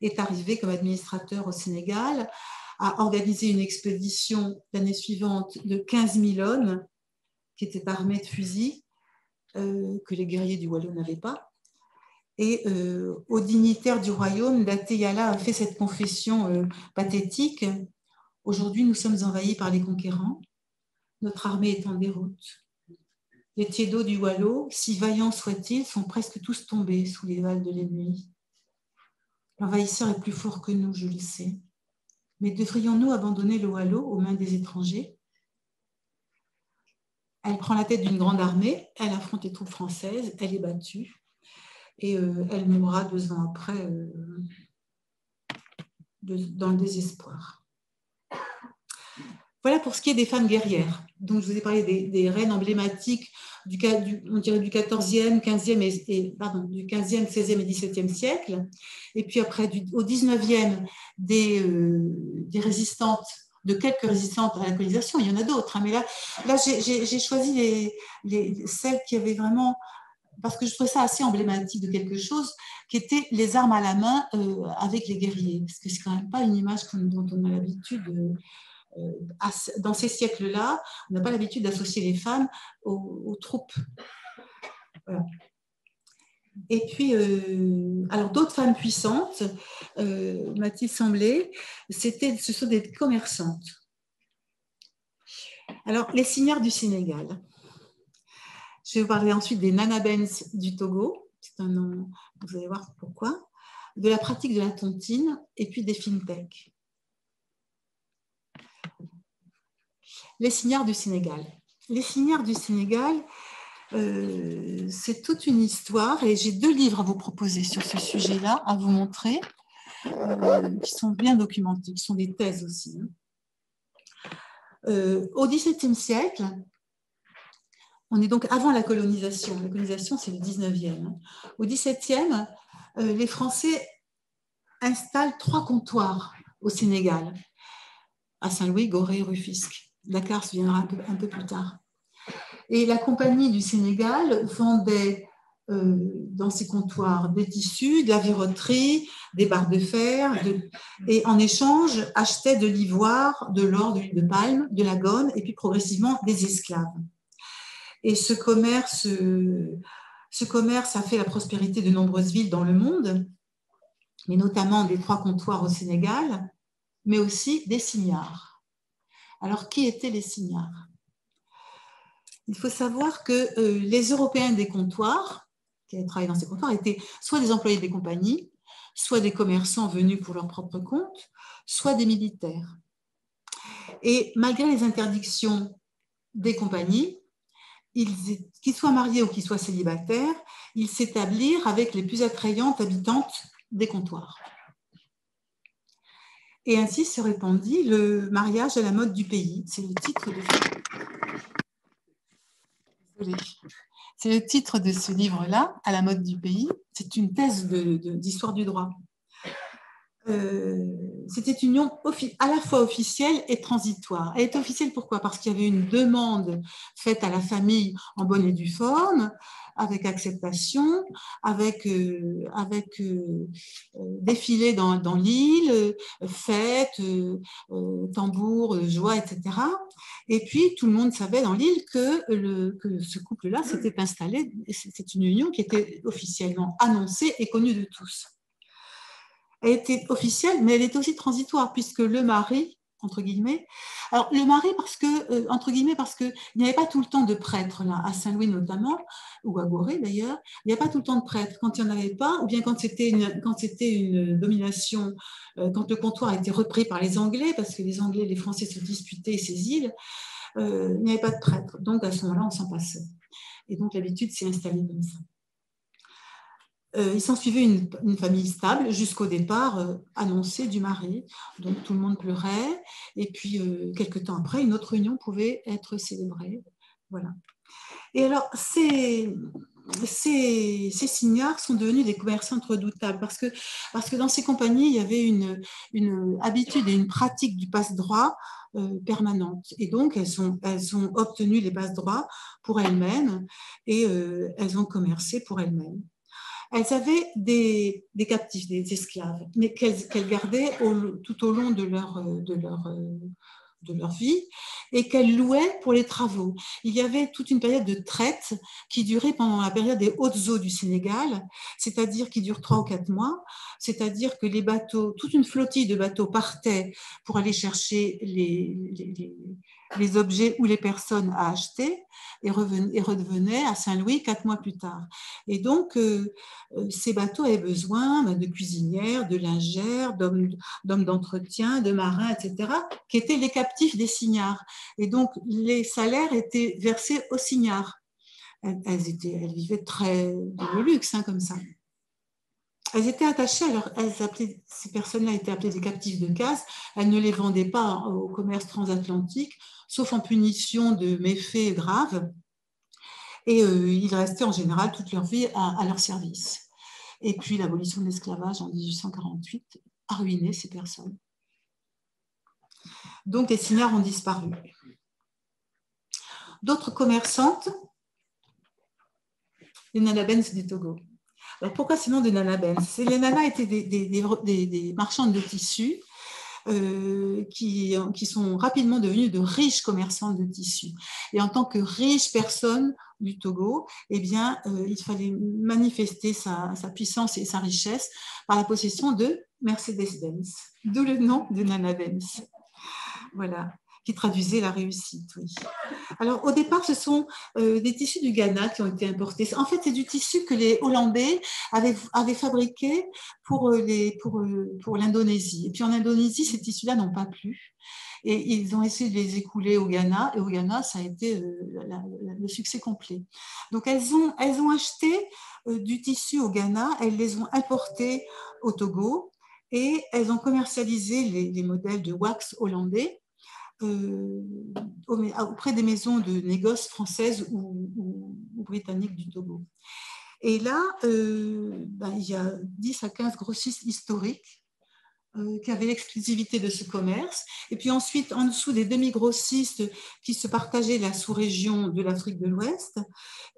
est arrivé comme administrateur au Sénégal, a organisé une expédition l'année suivante de quinze mille hommes qui étaient armés de fusils euh, que les guerriers du Wallo n'avaient pas. Et euh, aux dignitaires du royaume, Ndaté Yalla a fait cette confession euh, pathétique. Aujourd'hui, nous sommes envahis par les conquérants. Notre armée est en déroute. Les Thiédos du Wallo, si vaillants soient-ils, sont presque tous tombés sous les balles de l'ennemi. L'envahisseur est plus fort que nous, je le sais. Mais devrions-nous abandonner le Wallo aux mains des étrangers? Elle prend la tête d'une grande armée, elle affronte les troupes françaises, elle est battue, et euh, elle mourra deux ans après euh, de, dans le désespoir. Voilà pour ce qui est des femmes guerrières. Donc, je vous ai parlé des, des reines emblématiques du, du, on dirait du quatorzième, quinzième et, et, pardon, du quinzième, seizième et dix-septième siècle. Et puis après, du, au dix-neuvième, des, euh, des résistantes, de quelques résistantes à la colonisation. Il y en a d'autres, hein, mais là, là j'ai choisi les, les, celles qui avaient vraiment, parce que je trouvais ça assez emblématique de quelque chose, qui étaient les armes à la main euh, avec les guerriers. Parce que c'est quand même pas une image dont on a l'habitude. Euh, Dans ces siècles-là, on n'a pas l'habitude d'associer les femmes aux, aux troupes. Voilà. Et puis, euh, alors d'autres femmes puissantes, euh, m'a-t-il semblé, c'était, ce sont des commerçantes. Alors, les signards du Sénégal. Je vais vous parler ensuite des nanabens du Togo. C'est un nom, vous allez voir pourquoi. De la pratique de la tontine et puis des fintechs. Les signards du Sénégal. Les signards du Sénégal, euh, c'est toute une histoire, et j'ai deux livres à vous proposer sur ce sujet-là, à vous montrer, euh, qui sont bien documentés, qui sont des thèses aussi. Euh, au dix-septième siècle, on est donc avant la colonisation. La colonisation, c'est le dix-neuvième. Au dix-septième, euh, les Français installent trois comptoirs au Sénégal, à Saint-Louis, Gorée, Rufisque. Dakar se viendra un peu, un peu plus tard. Et la Compagnie du Sénégal vendait euh, dans ses comptoirs des tissus, de la verroterie, des barres de fer, de, et en échange achetait de l'ivoire, de l'or, de l'huile de palme, de la gomme, et puis progressivement des esclaves. Et ce commerce, euh, ce commerce a fait la prospérité de nombreuses villes dans le monde, mais notamment des trois comptoirs au Sénégal, mais aussi des signards. Alors, qui étaient les signards? Il faut savoir que euh, les Européens des comptoirs, qui avaient travaillé dans ces comptoirs, étaient soit des employés des compagnies, soit des commerçants venus pour leur propre compte, soit des militaires. Et malgré les interdictions des compagnies, qu'ils soient mariés ou qu'ils soient célibataires, ils s'établirent avec les plus attrayantes habitantes des comptoirs. Et ainsi se répandit le mariage à la mode du pays. C'est le titre de C'est le titre de ce livre-là, à la mode du pays. C'est une thèse d'histoire du droit. Euh, C'était une union à la fois officielle et transitoire. Elle est officielle pourquoi? Parce qu'il y avait une demande faite à la famille en bonne et due forme, avec acceptation, avec, euh, avec euh, défilé dans, dans l'île, fête, euh, euh, tambour, euh, joie, et cetera. Et puis, tout le monde savait dans l'île que, le, que ce couple-là s'était installé. C'est une union qui était officiellement annoncée et connue de tous. Elle était officielle, mais elle est aussi transitoire, puisque le mari, entre guillemets, alors le mari, parce que, euh, entre guillemets, parce qu'il n'y avait pas tout le temps de prêtres, là, à Saint-Louis notamment, ou à Gorée d'ailleurs, il n'y a pas tout le temps de prêtres. Quand il n'y en avait pas, ou bien quand c'était une, quand c'était une domination, euh, quand le comptoir a été repris par les Anglais, parce que les Anglais et les Français se disputaient ces îles, euh, il n'y avait pas de prêtres. Donc à ce moment-là, on s'en passait. Et donc l'habitude s'est installée comme ça. Euh, il s'en suivait une, une famille stable jusqu'au départ euh, annoncé du mari. Donc tout le monde pleurait. Et puis, euh, quelques temps après, une autre union pouvait être célébrée. Voilà. Et alors, ces, ces, ces signares sont devenus des commerçants redoutables parce que, parce que dans ces compagnies, il y avait une, une habitude et une pratique du passe-droit euh, permanente. Et donc, elles ont, elles ont obtenu les passe-droits pour elles-mêmes et euh, elles ont commercé pour elles-mêmes. Elles avaient des, des captifs, des esclaves, mais qu'elles qu'elles gardaient au, tout au long de leur, de leur, de leur vie et qu'elles louaient pour les travaux. Il y avait toute une période de traite qui durait pendant la période des hautes eaux du Sénégal, c'est-à-dire qui dure trois ou quatre mois, c'est-à-dire que les bateaux, toute une flottille de bateaux partait pour aller chercher les... les, les les objets ou les personnes à acheter et revenaient à Saint-Louis quatre mois plus tard. Et donc, euh, ces bateaux avaient besoin de cuisinières, de lingères, d'hommes d'entretien, de marins, et cetera, qui étaient les captifs des signards. Et donc, les salaires étaient versés aux signards. Elles, elles, étaient, elles vivaient très dans le luxe, hein, comme ça. Elles étaient attachées, alors elles appelaient, ces personnes-là étaient appelées des captifs de case, elles ne les vendaient pas au commerce transatlantique, sauf en punition de méfaits graves, et euh, ils restaient en général toute leur vie à, à leur service. Et puis l'abolition de l'esclavage en mille huit cent quarante-huit a ruiné ces personnes. Donc les signards ont disparu. D'autres commerçantes, les Nanabens du Togo. Alors pourquoi ce nom de Nanabens? Les nanas étaient des, des, des, des marchandes de tissus euh, qui, qui sont rapidement devenues de riches commerçantes de tissus. Et en tant que riche personne du Togo, eh bien, euh, il fallait manifester sa, sa puissance et sa richesse par la possession de Mercedes-Benz, d'où le nom de Nanabens. Voilà. Qui traduisait la réussite. Oui. Alors, au départ, ce sont euh, des tissus du Ghana qui ont été importés. En fait, c'est du tissu que les Hollandais avaient, avaient fabriqué pour les, pour, pour l'Indonésie. Et puis, en Indonésie, ces tissus-là n'ont pas plu. Et ils ont essayé de les écouler au Ghana. Et au Ghana, ça a été euh, la, la, le succès complet. Donc, elles ont, elles ont acheté euh, du tissu au Ghana. Elles les ont importés au Togo. Et elles ont commercialisé les, les modèles de wax hollandais. Euh, auprès des maisons de négoce françaises ou, ou, ou britanniques du Togo. Et là, euh, ben, il y a dix à quinze grossistes historiques euh, qui avaient l'exclusivité de ce commerce. Et puis ensuite, en dessous des demi-grossistes qui se partageaient la sous-région de l'Afrique de l'Ouest.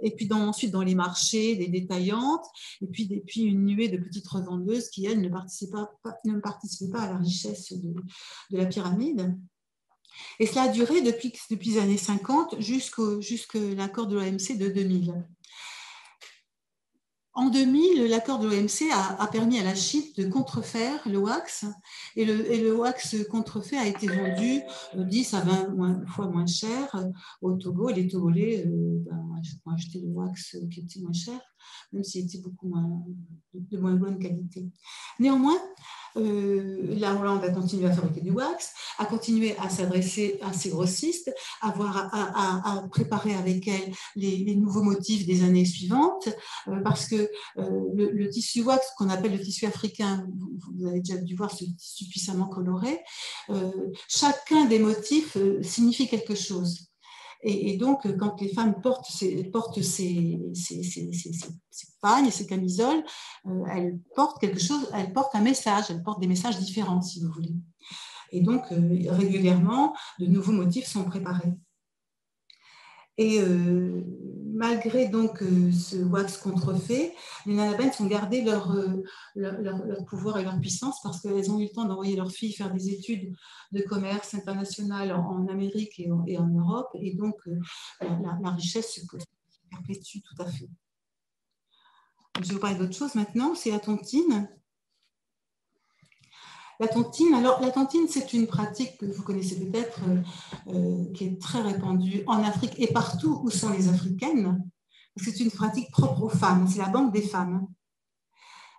Et puis dans, ensuite, dans les marchés, des détaillantes. Et puis, des, puis une nuée de petites revendeuses qui, elles, ne participaient pas, ne participaient pas à la richesse de, de la pyramide. Et cela a duré depuis, depuis les années cinquante jusqu'à jusqu l'accord de l'O M C de deux mille. En deux mille, l'accord de l'O M C a, a permis à la Chine de contrefaire le wax et le, et le wax contrefait a été vendu dix à vingt moins, fois moins cher au Togo. Les Togolais euh, ben, ont acheté le wax qui était moins cher, même s'il était beaucoup moins, de moins bonne qualité. Néanmoins, euh, la Hollande a continué à fabriquer du wax, a continué à s'adresser à ses grossistes, à, voir, à, à, à préparer avec elle les, les nouveaux motifs des années suivantes, euh, parce que euh, le, le tissu wax, qu'on appelle le tissu africain, vous, vous avez déjà dû voir ce tissu puissamment coloré, euh, chacun des motifs euh, signifie quelque chose. Et donc, quand les femmes portent ces, portent ces, ces, ces, ces, ces pagnes, ces camisoles, euh, elles portent quelque chose, elles portent un message, elles portent des messages différents, si vous voulez. Et donc, euh, régulièrement, de nouveaux motifs sont préparés. Et euh, malgré donc euh, ce wax contrefait, les nanabennes ont gardé leur, euh, leur, leur, leur pouvoir et leur puissance parce qu'elles ont eu le temps d'envoyer leurs filles faire des études de commerce international en, en Amérique et en, et en Europe, et donc euh, la, la richesse se perpétue tout à fait. Je vais vous parler d'autre chose maintenant, c'est la tontine. La tontine, alors la tontine, c'est une pratique que vous connaissez peut-être, euh, qui est très répandue en Afrique et partout où sont les Africaines. C'est une pratique propre aux femmes, c'est la banque des femmes.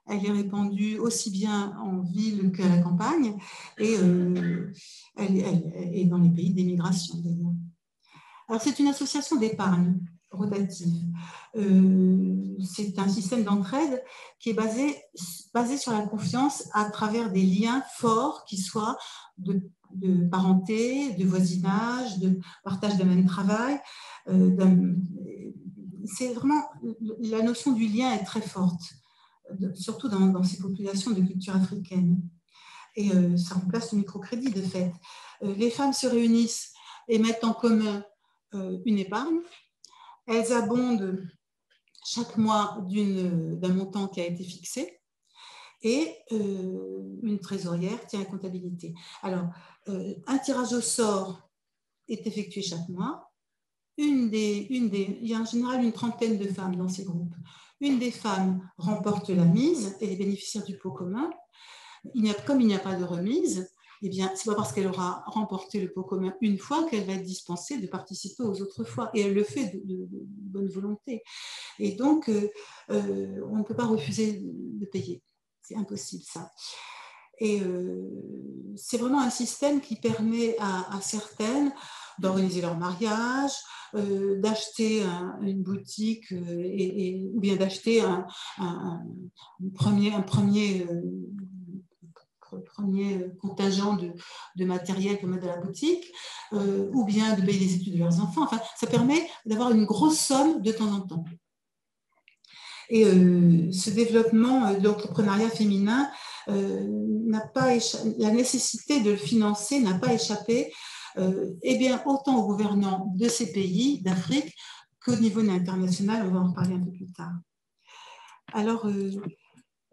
Elle est répandue aussi bien en ville qu'à la campagne et, euh, elle, elle est dans les pays d'émigration d'ailleurs. Alors c'est une association d'épargne rotative. Euh, c'est un système d'entraide qui est basé, basé sur la confiance à travers des liens forts qui soient de, de parenté, de voisinage, de partage d'un même travail. Euh, c'est vraiment, la notion du lien est très forte, surtout dans, dans ces populations de culture africaine. Et euh, ça remplace le microcrédit de fait. Euh, les femmes se réunissent et mettent en commun euh, une épargne. Elles abondent chaque mois d'un montant qui a été fixé et euh, une trésorière tient la comptabilité. Alors, euh, un tirage au sort est effectué chaque mois. Une des, une des, il y a en général une trentaine de femmes dans ces groupes. Une des femmes remporte la mise et les bénéficiaires du pot commun. Il n'y a, comme il n'y a pas de remise, eh bien, ce n'est pas parce qu'elle aura remporté le pot commun une fois qu'elle va être dispensée de participer aux autres fois. Et elle le fait de, de, de bonne volonté. Et donc, euh, euh, on ne peut pas refuser de payer. C'est impossible, ça. Et euh, c'est vraiment un système qui permet à, à certaines d'organiser leur mariage, euh, d'acheter un, une boutique, euh, et, et, ou bien d'acheter un, un, un premier... Un premier euh, premier contingent de, de matériel pour mettre dans la boutique, euh, ou bien de payer les études de leurs enfants. Enfin, ça permet d'avoir une grosse somme de temps en temps. Et euh, ce développement euh, de l'entrepreneuriat féminin, euh, n'a pas la nécessité de le financer n'a pas échappé euh, eh bien, autant aux gouvernants de ces pays d'Afrique qu'au niveau international. On va en reparler un peu plus tard. Alors, euh,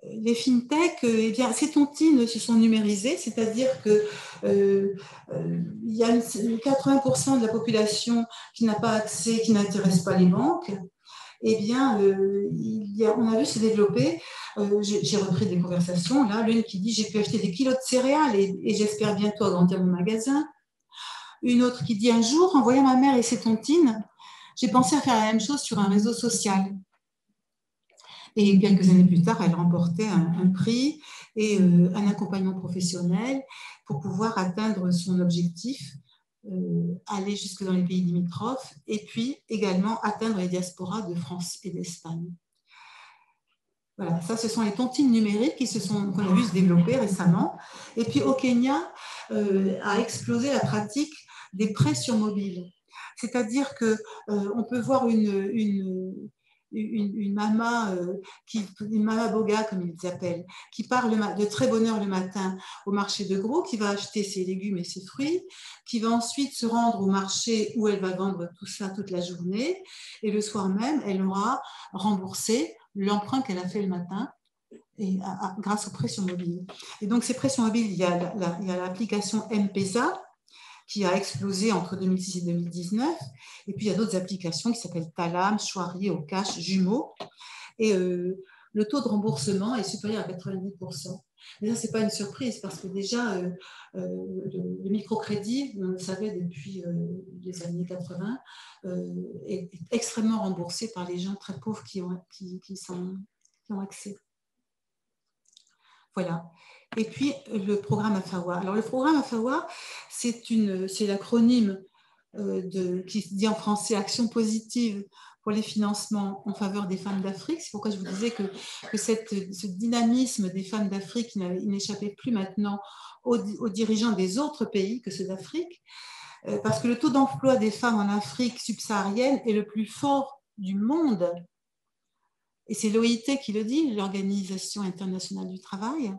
les fintechs, eh bien, ces tontines se sont numérisées, c'est-à-dire que euh, euh, il y a quatre-vingts pour cent de la population qui n'a pas accès, qui n'intéresse pas les banques. Eh bien, euh, il y a, on a vu se développer. Euh, j'ai repris des conversations. Là, l'une qui dit j'ai pu acheter des kilos de céréales et, et j'espère bientôt agrandir mon magasin. Une autre qui dit un jour, en voyant ma mère et ses tontines, j'ai pensé à faire la même chose sur un réseau social. Et quelques années plus tard, elle remportait un, un prix et euh, un accompagnement professionnel pour pouvoir atteindre son objectif, euh, aller jusque dans les pays limitrophes et puis également atteindre les diasporas de France et d'Espagne. Voilà, ça, ce sont les tontines numériques qui se sont, qu'on a vu se développer récemment. Et puis au Kenya, euh, a explosé la pratique des prêts sur mobile. C'est-à-dire qu'on euh, peut voir une... une Une, une mama, euh, qui, une mama boga comme ils appellent, qui part le de très bonne heure le matin au marché de gros, qui va acheter ses légumes et ses fruits, qui va ensuite se rendre au marché où elle va vendre tout ça toute la journée, et le soir même elle aura remboursé l'emprunt qu'elle a fait le matin et à, à, grâce aux prêts sur mobile. Et donc ces prêts sur mobile, il y a l'application la, la, M-Pesa qui a explosé entre deux mille six et deux mille dix-neuf. Et puis, il y a d'autres applications qui s'appellent Talam, Chouari, Ocash, Jumeau. Et euh, le taux de remboursement est supérieur à quatre-vingt-dix pour cent. Mais ça, ce n'est pas une surprise parce que déjà, euh, euh, le, le microcrédit, on le savait depuis euh, les années quatre-vingts, euh, est, est extrêmement remboursé par les gens très pauvres qui ont, qui, qui sont, qui ont accès. Voilà. Et puis, le programme AFAWA. Alors, le programme AFAWA, c'est l'acronyme euh, qui se dit en français « Action positive » pour les financements en faveur des femmes d'Afrique. C'est pourquoi je vous disais que, que cette, ce dynamisme des femmes d'Afrique n'échappait plus maintenant aux, aux dirigeants des autres pays que ceux d'Afrique, euh, parce que le taux d'emploi des femmes en Afrique subsaharienne est le plus fort du monde. Et c'est l'O I T qui le dit, l'Organisation internationale du travail,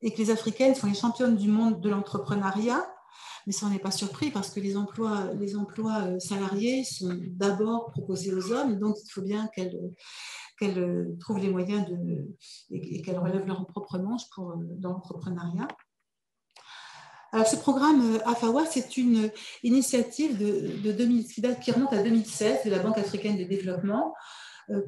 et que les Africaines sont les championnes du monde de l'entrepreneuriat. Mais ça, on n'est pas surpris parce que les emplois, les emplois salariés sont d'abord proposés aux hommes, donc il faut bien qu'elles qu'elles trouvent les moyens de, et qu'elles relèvent leur propre manche pour, dans l'entrepreneuriat. Alors, ce programme AFAWA, c'est une initiative de, de deux mille, qui remonte à deux mille seize de la Banque africaine de développement,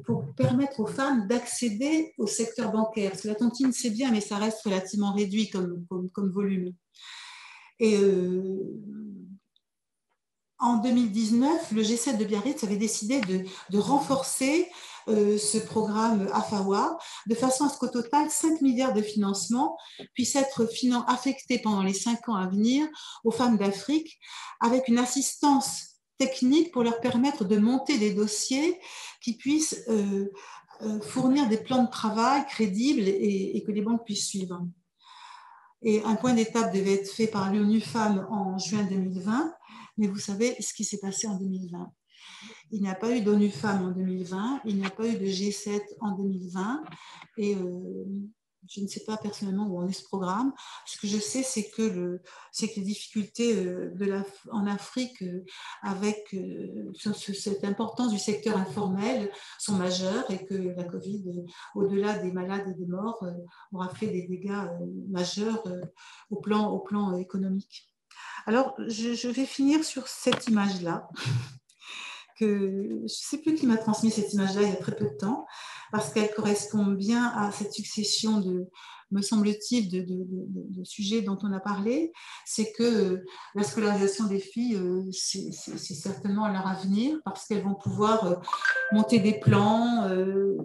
pour permettre aux femmes d'accéder au secteur bancaire. Parce que la tontine, c'est bien, mais ça reste relativement réduit comme, comme, comme volume. Et euh, en deux mille dix-neuf, le G sept de Biarritz avait décidé de, de renforcer euh, ce programme AFAWA de façon à ce qu'au total, cinq milliards de financements puissent être finan- affectés pendant les cinq ans à venir aux femmes d'Afrique avec une assistance techniques pour leur permettre de monter des dossiers qui puissent euh, fournir des plans de travail crédibles et, et que les banques puissent suivre. Et un point d'étape devait être fait par l'ONU Femmes en juin deux mille vingt, mais vous savez ce qui s'est passé en deux mille vingt. Il n'y a pas eu d'ONU Femmes en deux mille vingt, il n'y a pas eu de G sept en deux mille vingt, et euh, je ne sais pas personnellement où en est ce programme. Ce que je sais, c'est que, le, que les difficultés de la, en Afrique avec cette importance du secteur informel sont majeures et que la Covid, au-delà des malades et des morts, aura fait des dégâts majeurs au plan, au plan économique. Alors, je, je vais finir sur cette image-là. Que, je ne sais plus qui m'a transmis cette image-là il y a très peu de temps, parce qu'elle correspond bien à cette succession, de, me semble-t-il, de, de, de, de sujets dont on a parlé. C'est que la scolarisation des filles, c'est certainement leur avenir, parce qu'elles vont pouvoir monter des plans, euh,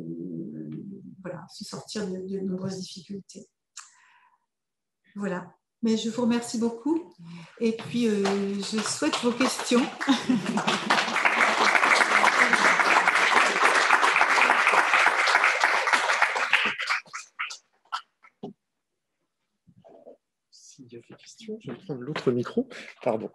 voilà, se sortir de, de nombreuses difficultés. Voilà. Mais je vous remercie beaucoup, et puis euh, je souhaite vos questions. Il y a des questions. Je vais prendre l'autre micro. Pardon.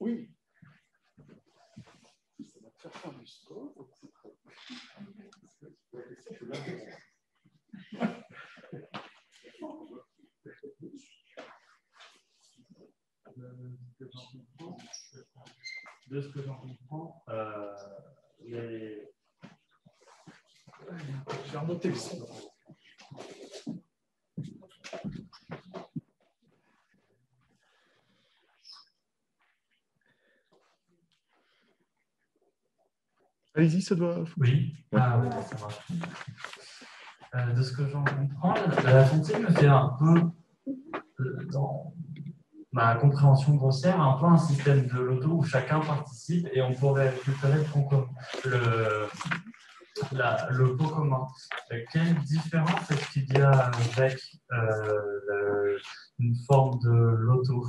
Oui. Ça va te faire faire du sport. De ce que j'en comprends, euh, les... je vais remonter le son. Allez-y, ça doit... Oui, ah, ouais, ça marche. Euh, de ce que j'en comprends, la tontine me fait un peu... Euh, dans... ma compréhension grossière, un peu un système de loto où chacun participe et on pourrait récupérer le, le, la, le pot commun. Quelle différence est-ce qu'il y a avec euh, une forme de loto?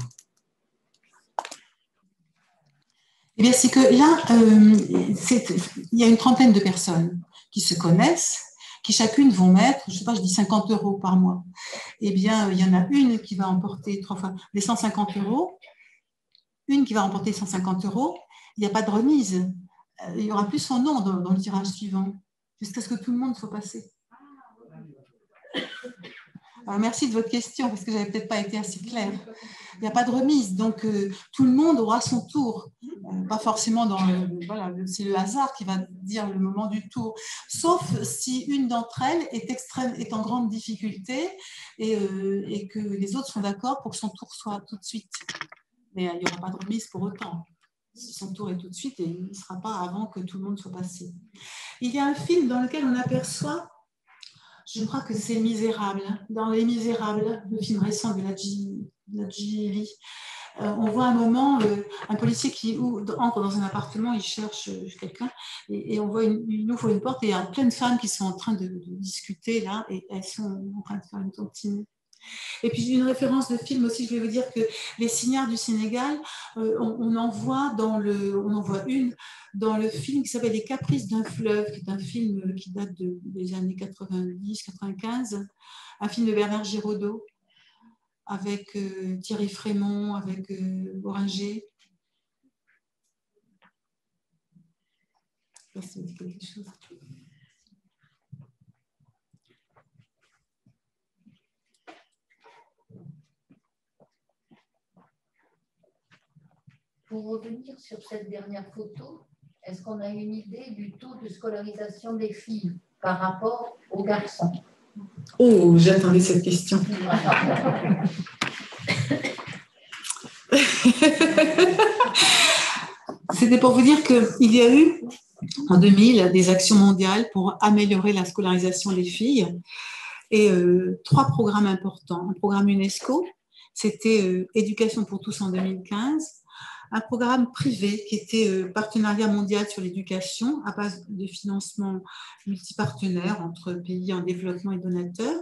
Eh bien, c'est que là, euh, il y a une trentaine de personnes qui se connaissent, qui chacune vont mettre, je ne sais pas, je dis cinquante euros par mois. Eh bien, il y en a une qui va emporter trois fois les cent cinquante euros, une qui va emporter cent cinquante euros, il n'y a pas de remise. Il n'y aura plus son nom dans, dans le tirage suivant, jusqu'à ce que tout le monde soit passé. Alors, merci de votre question, parce que je n'avais peut-être pas été assez claire. Il n'y a pas de remise, donc euh, tout le monde aura son tour. Euh, pas forcément dans le... Voilà, c'est le hasard qui va dire le moment du tour. Sauf si une d'entre elles est, extrême, est en grande difficulté et, euh, et que les autres sont d'accord pour que son tour soit tout de suite. Mais euh, il n'y aura pas de remise pour autant. Son tour est tout de suite et il ne sera pas avant que tout le monde soit passé. Il y a un film dans lequel on aperçoit je crois que c'est Misérables. Dans Les Misérables, le film récent de Nadjili, euh, on voit un moment euh, un policier qui ou, entre dans un appartement, il cherche euh, quelqu'un, et, et on voit une, il ouvre une porte et il y a plein de femmes qui sont en train de, de discuter là, et elles sont en train de faire une tontine. Et puis une référence de film aussi, je vais vous dire que Les Signares du Sénégal, euh, on, on, en voit dans le, on en voit une dans le film qui s'appelle Les Caprices d'un fleuve, qui est un film qui date de, des années quatre-vingt-dix quatre-vingt-quinze, un film de Bernard Giraudot avec euh, Thierry Frémont, avec euh, Oringer. Je sais pas si vous dites quelque chose. Pour revenir sur cette dernière photo, est-ce qu'on a une idée du taux de scolarisation des filles par rapport aux garçons? Oh, j'attendais cette question. C'était pour vous dire qu'il y a eu en deux mille des actions mondiales pour améliorer la scolarisation des filles et euh, trois programmes importants. Un programme UNESCO, c'était euh, Éducation pour tous en deux mille quinze. Un programme privé qui était euh, partenariat mondial sur l'éducation à base de financement multipartenaire entre pays en développement et donateurs.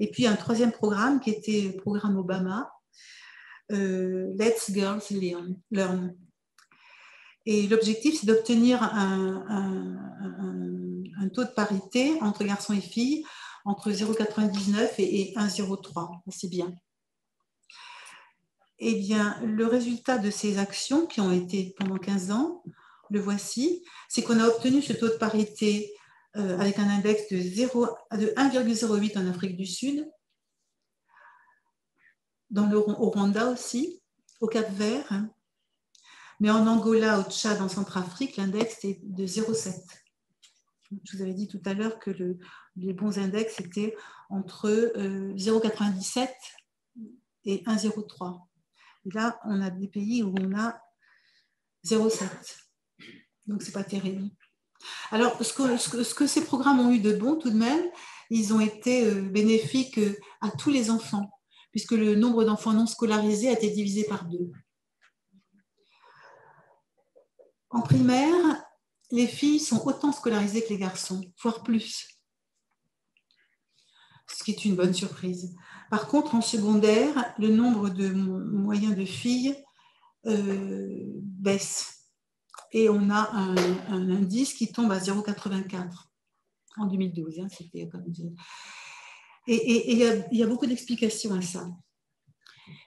Et puis un troisième programme qui était le programme Obama, euh, Let's Girls Learn. Et l'objectif, c'est d'obtenir un, un, un, un taux de parité entre garçons et filles entre zéro virgule quatre-vingt-dix-neuf et, et un virgule zéro trois, c'est bien. Eh bien, le résultat de ces actions qui ont été pendant quinze ans, le voici, c'est qu'on a obtenu ce taux de parité euh, avec un index de, de un virgule zéro huit en Afrique du Sud, dans le, au Rwanda aussi, au Cap-Vert, hein, mais en Angola, au Tchad, en Centrafrique, l'index est de zéro virgule sept. Je vous avais dit tout à l'heure que le, les bons index étaient entre euh, zéro virgule quatre-vingt-dix-sept et un virgule zéro trois. Et là, on a des pays où on a zéro virgule sept. Donc, ce n'est pas terrible. Alors, ce que, ce, que, ce que ces programmes ont eu de bon, tout de même, ils ont été bénéfiques à tous les enfants, puisque le nombre d'enfants non scolarisés a été divisé par deux. En primaire, les filles sont autant scolarisées que les garçons, voire plus. Ce qui est une bonne surprise. Par contre, en secondaire, le nombre de moyens de filles euh, baisse. Et on a un, un indice qui tombe à zéro virgule quatre-vingt-quatre en deux mille douze. Hein, c'était comme... Et il y, y a beaucoup d'explications à ça.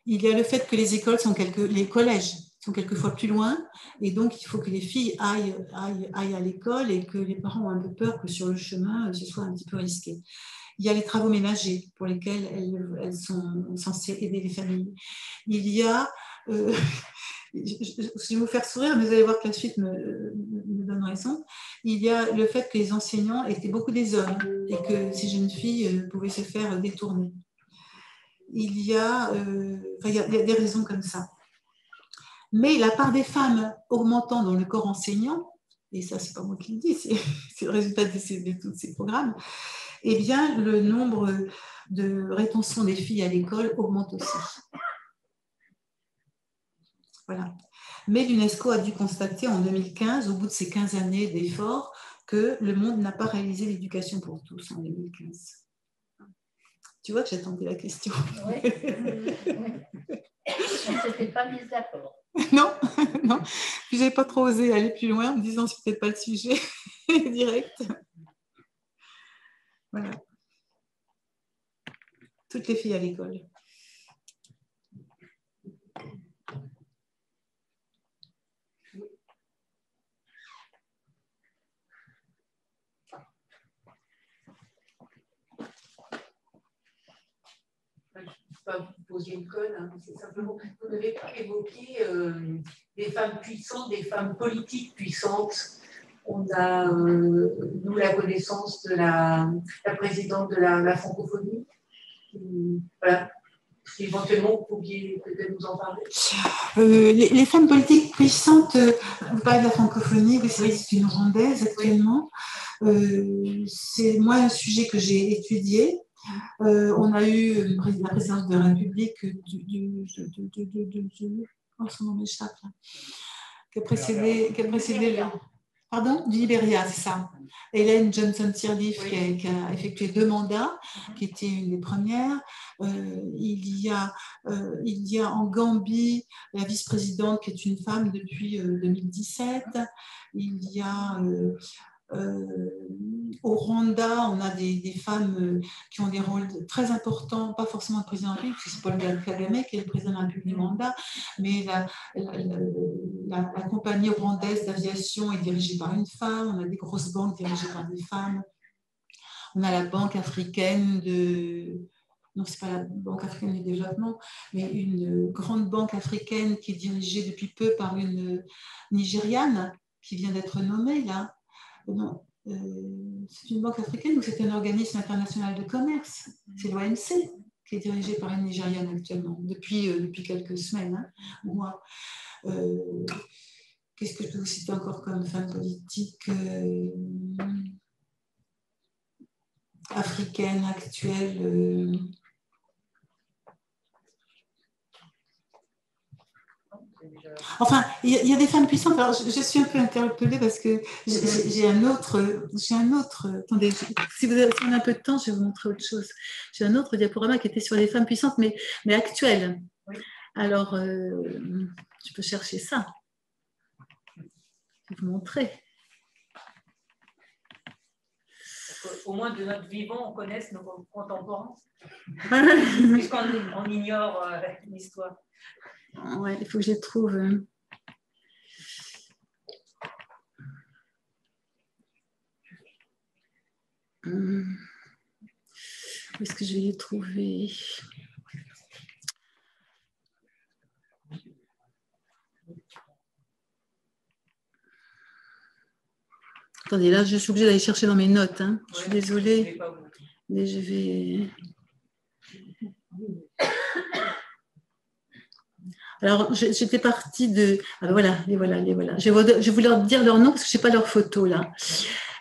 Il y a le fait que les écoles sont quelques, les collèges sont quelquefois plus loin, et donc il faut que les filles aillent, aillent, aillent à l'école et que les parents ont un peu peur que sur le chemin, ce soit un petit peu risqué. Il y a les travaux ménagers pour lesquels elles, elles sont censées aider les familles. Il y a, euh, je vais vous faire sourire, mais vous allez voir que la suite me, me donne raison, il y a le fait que les enseignants étaient beaucoup des hommes et que ces jeunes filles pouvaient se faire détourner. Il y a, euh, enfin, il y a, il y a des raisons comme ça. Mais la part des femmes augmentant dans le corps enseignant, et ça, c'est pas moi qui le dis, c'est le résultat de, ces, de tous ces programmes, eh bien, le nombre de rétentions des filles à l'école augmente aussi. Voilà. Mais l'UNESCO a dû constater en deux mille quinze, au bout de ces quinze années d'efforts, que le monde n'a pas réalisé l'éducation pour tous en deux mille quinze. Tu vois que j'attendais la question. Oui, oui. On ne s'était pas mis d'accord. Non, non. Je n'ai pas trop osé aller plus loin en me disant que ce n'était pas le sujet direct. Voilà. Toutes les filles à l'école. Je ne vais pas vous poser une colle, hein, c'est simplement que vous n'avez pas évoqué euh, des femmes puissantes, des femmes politiques puissantes. On a, euh, nous, la connaissance de la, la présidente de la, la francophonie. Et, voilà. Éventuellement, vous pouviez peut-être nous en parler. Euh, les, les femmes politiques puissantes, euh, vous parlez de la francophonie, vous savez, c'est une Rwandaise actuellement. Oui. Euh, c'est moi un sujet que j'ai étudié. Euh, on a eu la présidence de la République du, du, du, du, du, du, du, du oh, son nom m'échappe, là, qui a précédé, qui a précédé là. Pardon, du Libéria, c'est ça. Hélène Johnson-Sirleaf, oui. qui, a, qui a effectué deux mandats, qui était une des premières. Euh, il, y a, euh, il y a en Gambie la vice-présidente qui est une femme depuis euh, deux mille dix-sept. Il y a euh, euh, au Rwanda, on a des, des femmes euh, qui ont des rôles très importants, pas forcément le président de la République, parce que c'est Paul Kagame qui est le président de la République du Rwanda, mais la, la, la La, la compagnie rwandaise d'aviation est dirigée par une femme, on a des grosses banques dirigées par des femmes, on a la banque africaine de... Non, ce n'est pas la Banque africaine du développement, mais une grande banque africaine qui est dirigée depuis peu par une Nigériane qui vient d'être nommée là. Non, euh, c'est une banque africaine ou c'est un organisme international de commerce, c'est l'O M C qui est dirigée par une Nigériane actuellement, depuis, euh, depuis quelques semaines, hein, mois. Euh, Qu'est-ce que je peux citer encore comme femme politique euh, africaine actuelle euh, Enfin, il y, y a des femmes puissantes. Alors, je, je suis un peu interpellée parce que j'ai un autre, j'ai un autre. Attendez, si vous avez si on a un peu de temps, je vais vous montrer autre chose. J'ai un autre diaporama qui était sur les femmes puissantes, mais, mais actuelles. Oui. Alors, euh, je peux chercher ça. Je vais vous montrer. Au moins de notre vivant, on connaisse nos contemporains, puisqu'on on ignore euh, l'histoire. Ouais, il faut que je les trouve. Euh... Hum. Où est-ce que je vais les trouver ? Attendez, là, je suis obligée d'aller chercher dans mes notes. Hein. Je suis désolée, mais je vais... Alors, j'étais partie de... Ah, voilà, les voilà, les voilà. Je vais vous leur dire leur nom parce que je n'ai pas leur photo, là.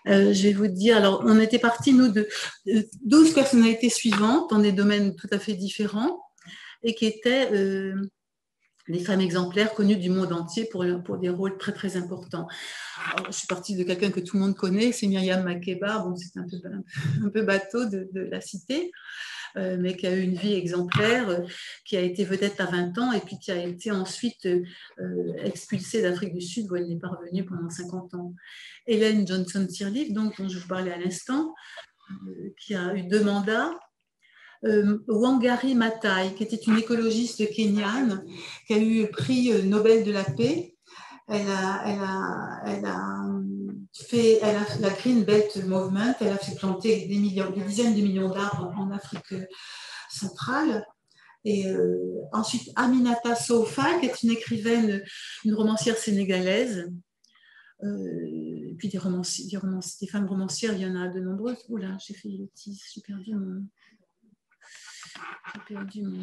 Euh, je vais vous dire... Alors, on était partis, nous, de douze personnalités suivantes dans des domaines tout à fait différents et qui étaient... Euh... des femmes exemplaires connues du monde entier pour, leur, pour des rôles très, très importants. Alors, je suis partie de quelqu'un que tout le monde connaît, c'est Myriam Makeba, bon, c'est un peu, un peu bateau de, de la citer, euh, mais qui a eu une vie exemplaire, euh, qui a été vedette à vingt ans et puis qui a été ensuite euh, expulsée d'Afrique du Sud où elle n'est pas revenue pendant cinquante ans. Hélène Johnson-Sirleaf, donc, dont je vous parlais à l'instant, euh, qui a eu deux mandats. Euh, Wangari Maathai, qui était une écologiste kenyane, qui a eu le prix Nobel de la paix. Elle a, elle a, elle a fait elle a, la Green Belt Movement, elle a fait planter des, millions, des dizaines de millions d'arbres en Afrique centrale. Et euh, ensuite, Aminata Sow Fall, qui est une écrivaine, une romancière sénégalaise. Euh, et puis des, romanci des, romanci des femmes romancières, il y en a de nombreuses. Oula, j'ai fait des bêtises, j'ai perdu mon... J'ai perdu mon...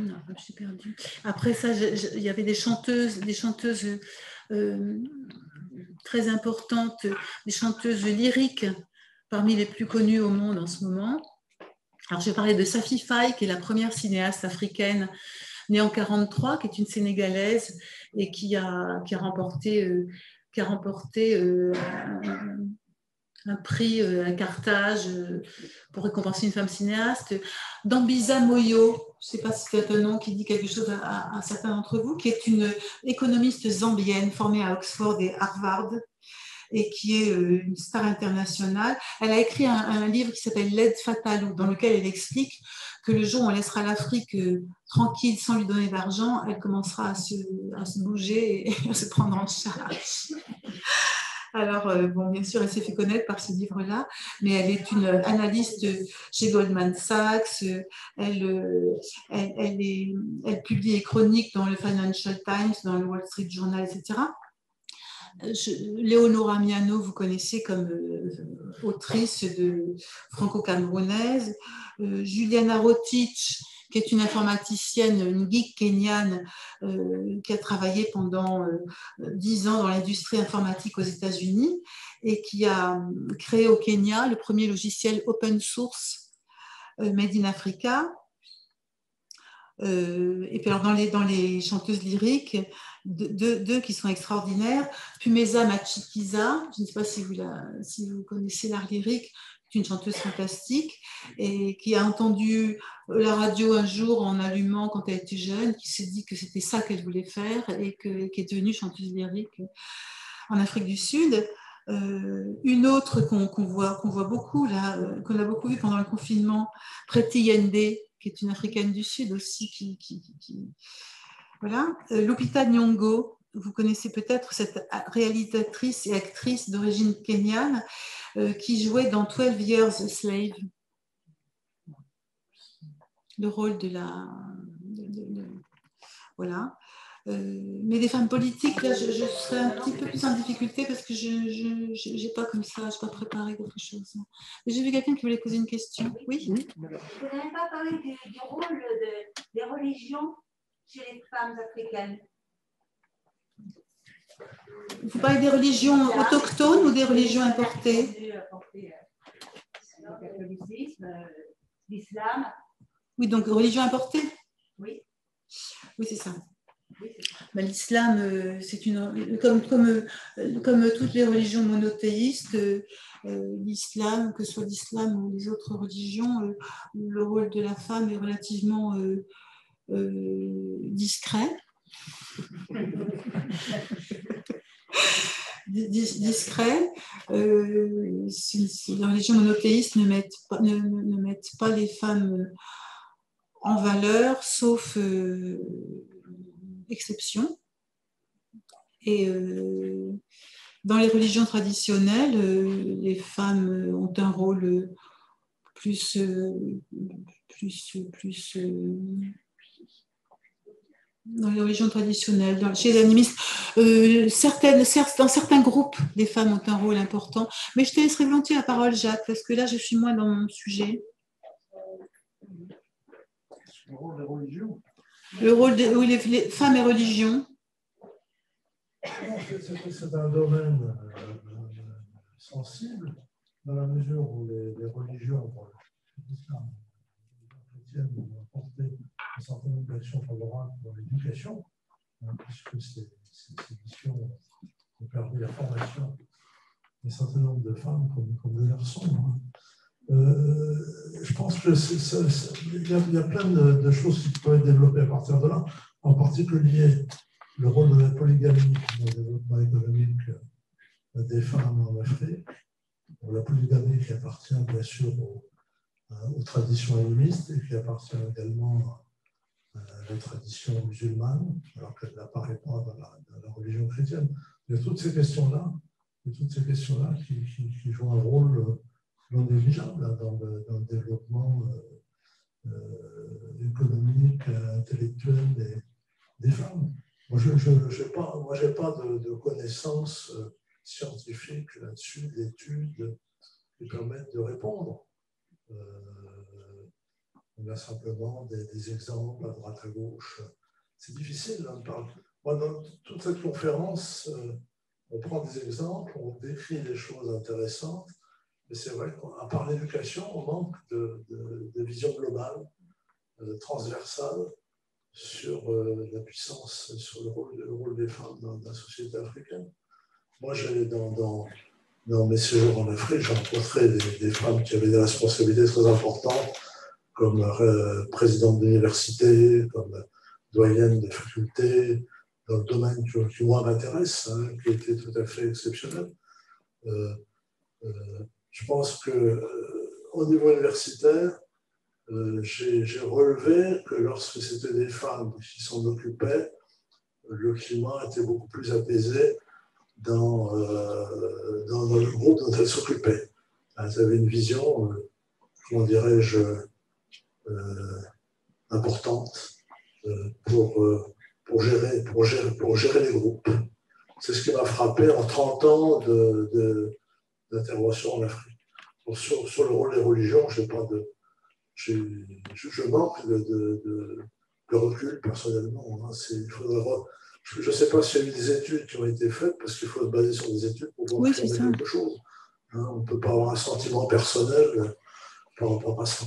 Non, je suis perdue. Après ça, je, je, il y avait des chanteuses, des chanteuses euh, très importantes, des chanteuses lyriques, parmi les plus connues au monde en ce moment. Alors, je parlais de Safi Faye, qui est la première cinéaste africaine née en mille neuf cent quarante-trois, qui est une Sénégalaise et qui a, qui a remporté... Euh, qui a remporté euh, un, un prix à Carthage pour récompenser une femme cinéaste. Dambisa Moyo, je ne sais pas si c'est un nom qui dit quelque chose à, à, à certains d'entre vous, qui est une économiste zambienne formée à Oxford et Harvard et qui est une star internationale. Elle a écrit un, un livre qui s'appelle « L'aide fatale » dans lequel elle explique que le jour où on laissera l'Afrique tranquille sans lui donner d'argent, elle commencera à se, à se bouger et à se prendre en charge. Alors, bon, bien sûr, elle s'est fait connaître par ce livre-là, mais elle est une analyste chez Goldman Sachs, elle, elle, elle, est, elle publie des chroniques dans le Financial Times, dans le Wall Street Journal, et cetera. Je, Léonora Miano, vous connaissez comme euh, autrice franco-camerounaise, euh, Juliana Rotich, qui est une informaticienne, une geek kenyane euh, qui a travaillé pendant dix ans dans l'industrie informatique aux États-Unis et qui a créé au Kenya le premier logiciel open source euh, Made in Africa. Euh, et puis alors dans les, dans les chanteuses lyriques, deux, deux, deux qui sont extraordinaires, Pumeza Machikiza, je ne sais pas si vous, la, si vous connaissez l'art lyrique, c'est une chanteuse fantastique et qui a entendu la radio un jour en allumant quand elle était jeune, qui s'est dit que c'était ça qu'elle voulait faire et que, qui est devenue chanteuse lyrique en Afrique du Sud. Euh, une autre qu'on qu'on voit, qu'on voit beaucoup là, euh, qu'on a beaucoup vu pendant le confinement, Pretty Yende, qui est une Africaine du Sud aussi, qui, qui, qui... voilà. Euh, Lupita Nyong'o, vous connaissez peut-être cette réalisatrice et actrice d'origine kenyane euh, qui jouait dans twelve years a Slave, le rôle de la... De, de, de... Voilà. Euh, mais des femmes politiques, là, je, je serais un petit peu plus en difficulté parce que je n'ai pas comme ça, je n'ai pas préparé quelque chose. J'ai vu quelqu'un qui voulait poser une question. Oui. Vous n'avez pas parlé du, du rôle de, des religions chez les femmes africaines. Vous parlez des religions autochtones ou des religions importées? Le catholicisme, l'islam. Oui, donc religions importées. Oui. Oui, c'est ça. Ben, l'islam, c'est une comme, comme, comme toutes les religions monothéistes, euh, l'islam, que ce soit l'islam ou les autres religions, euh, le rôle de la femme est relativement euh, euh, discret. Discret. Euh, les religions monothéistes ne mettent pas, ne, ne mettent pas les femmes en valeur, sauf euh, exception. Et euh, dans les religions traditionnelles, euh, les femmes ont un rôle plus euh, plus plus euh, dans les religions traditionnelles, dans, chez les animistes, euh, certaines, dans certains groupes, les femmes ont un rôle important. Mais je te laisserai volontiers la parole, Jacques, parce que là, je suis moins dans mon sujet. Le rôle des religions. Le rôle des oui, les, les femmes et religions. C'est un domaine euh, sensible dans la mesure où les, les religions, l'islam, les chrétiennes, ont apporté un certain nombre d'actions favorables dans l'éducation, hein, puisque ces, ces, ces missions ont permis la formation d'un certain nombre de femmes comme, comme des garçons. Hein. Euh, je pense que il y, y a plein de, de choses qui peuvent être développées à partir de là, en particulier le rôle de la polygamie dans le développement économique des femmes en Afrique, la polygamie qui appartient bien sûr aux, aux traditions animistes et qui appartient également à la tradition musulmane, alors qu'elle n'apparaît pas dans la, dans la religion chrétienne. Il y a toutes ces questions-là, toutes ces questions-là qui, qui, qui jouent un rôle non négligeable dans le, dans le développement euh, euh, économique, intellectuel des, des femmes. Moi, je n'ai pas, moi, j'ai pas de, de connaissances euh, scientifiques là-dessus, d'études qui permettent de répondre. Euh, on a simplement des, des exemples à droite à gauche. C'est difficile, hein, de parler. Moi, dans toute cette conférence, euh, on prend des exemples, on décrit des choses intéressantes. Mais c'est vrai qu'à part l'éducation, on manque de, de, de vision globale, euh, transversale, sur euh, la puissance, sur le rôle, le rôle des femmes dans, dans la société africaine. Moi, dans, dans, dans mes séjours en Afrique, j'ai rencontré des, des femmes qui avaient des responsabilités très importantes, comme euh, présidente d'université, comme doyenne de faculté, dans le domaine qui, qui moi m'intéresse, hein, qui était tout à fait exceptionnel. Euh, euh, Je pense qu'au euh, niveau universitaire, euh, j'ai relevé que lorsque c'était des femmes qui s'en occupaient, le climat était beaucoup plus apaisé dans, euh, dans, dans le groupe dont elles s'occupaient. Elles avaient une vision, euh, comment dirais-je, euh, importante euh, pour, euh, pour, gérer, pour, gérer, pour gérer les groupes. C'est ce qui m'a frappé en trente ans de... de d'intervention en Afrique. Sur, sur le rôle des religions, je n'ai pas, je, je manque de, de, de, de recul personnellement. Hein. Il faudra voir. Je ne sais pas s'il y a eu des études qui ont été faites, parce qu'il faut se baser sur des études pour voir oui, quelque chose. Hein, on ne peut pas avoir un sentiment personnel par rapport à ça.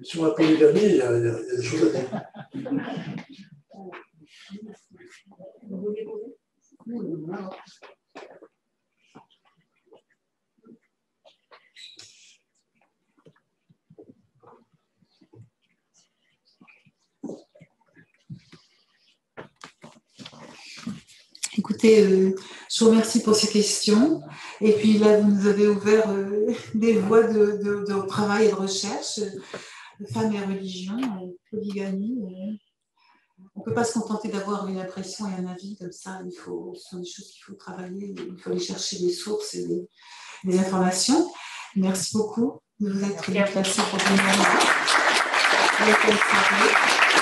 Sur la polygamie, il y, y, y a des choses à dire. Écoutez, euh, je vous remercie pour ces questions. Et puis là, vous nous avez ouvert euh, des voies de, de, de travail et de recherche. Femmes et religion, polygamie. On ne peut pas se contenter d'avoir une impression et un avis comme ça. Il faut, ce sont des choses qu'il faut travailler. Il faut aller chercher des sources et des, des informations. Merci beaucoup de vous être déplacés pour venir là.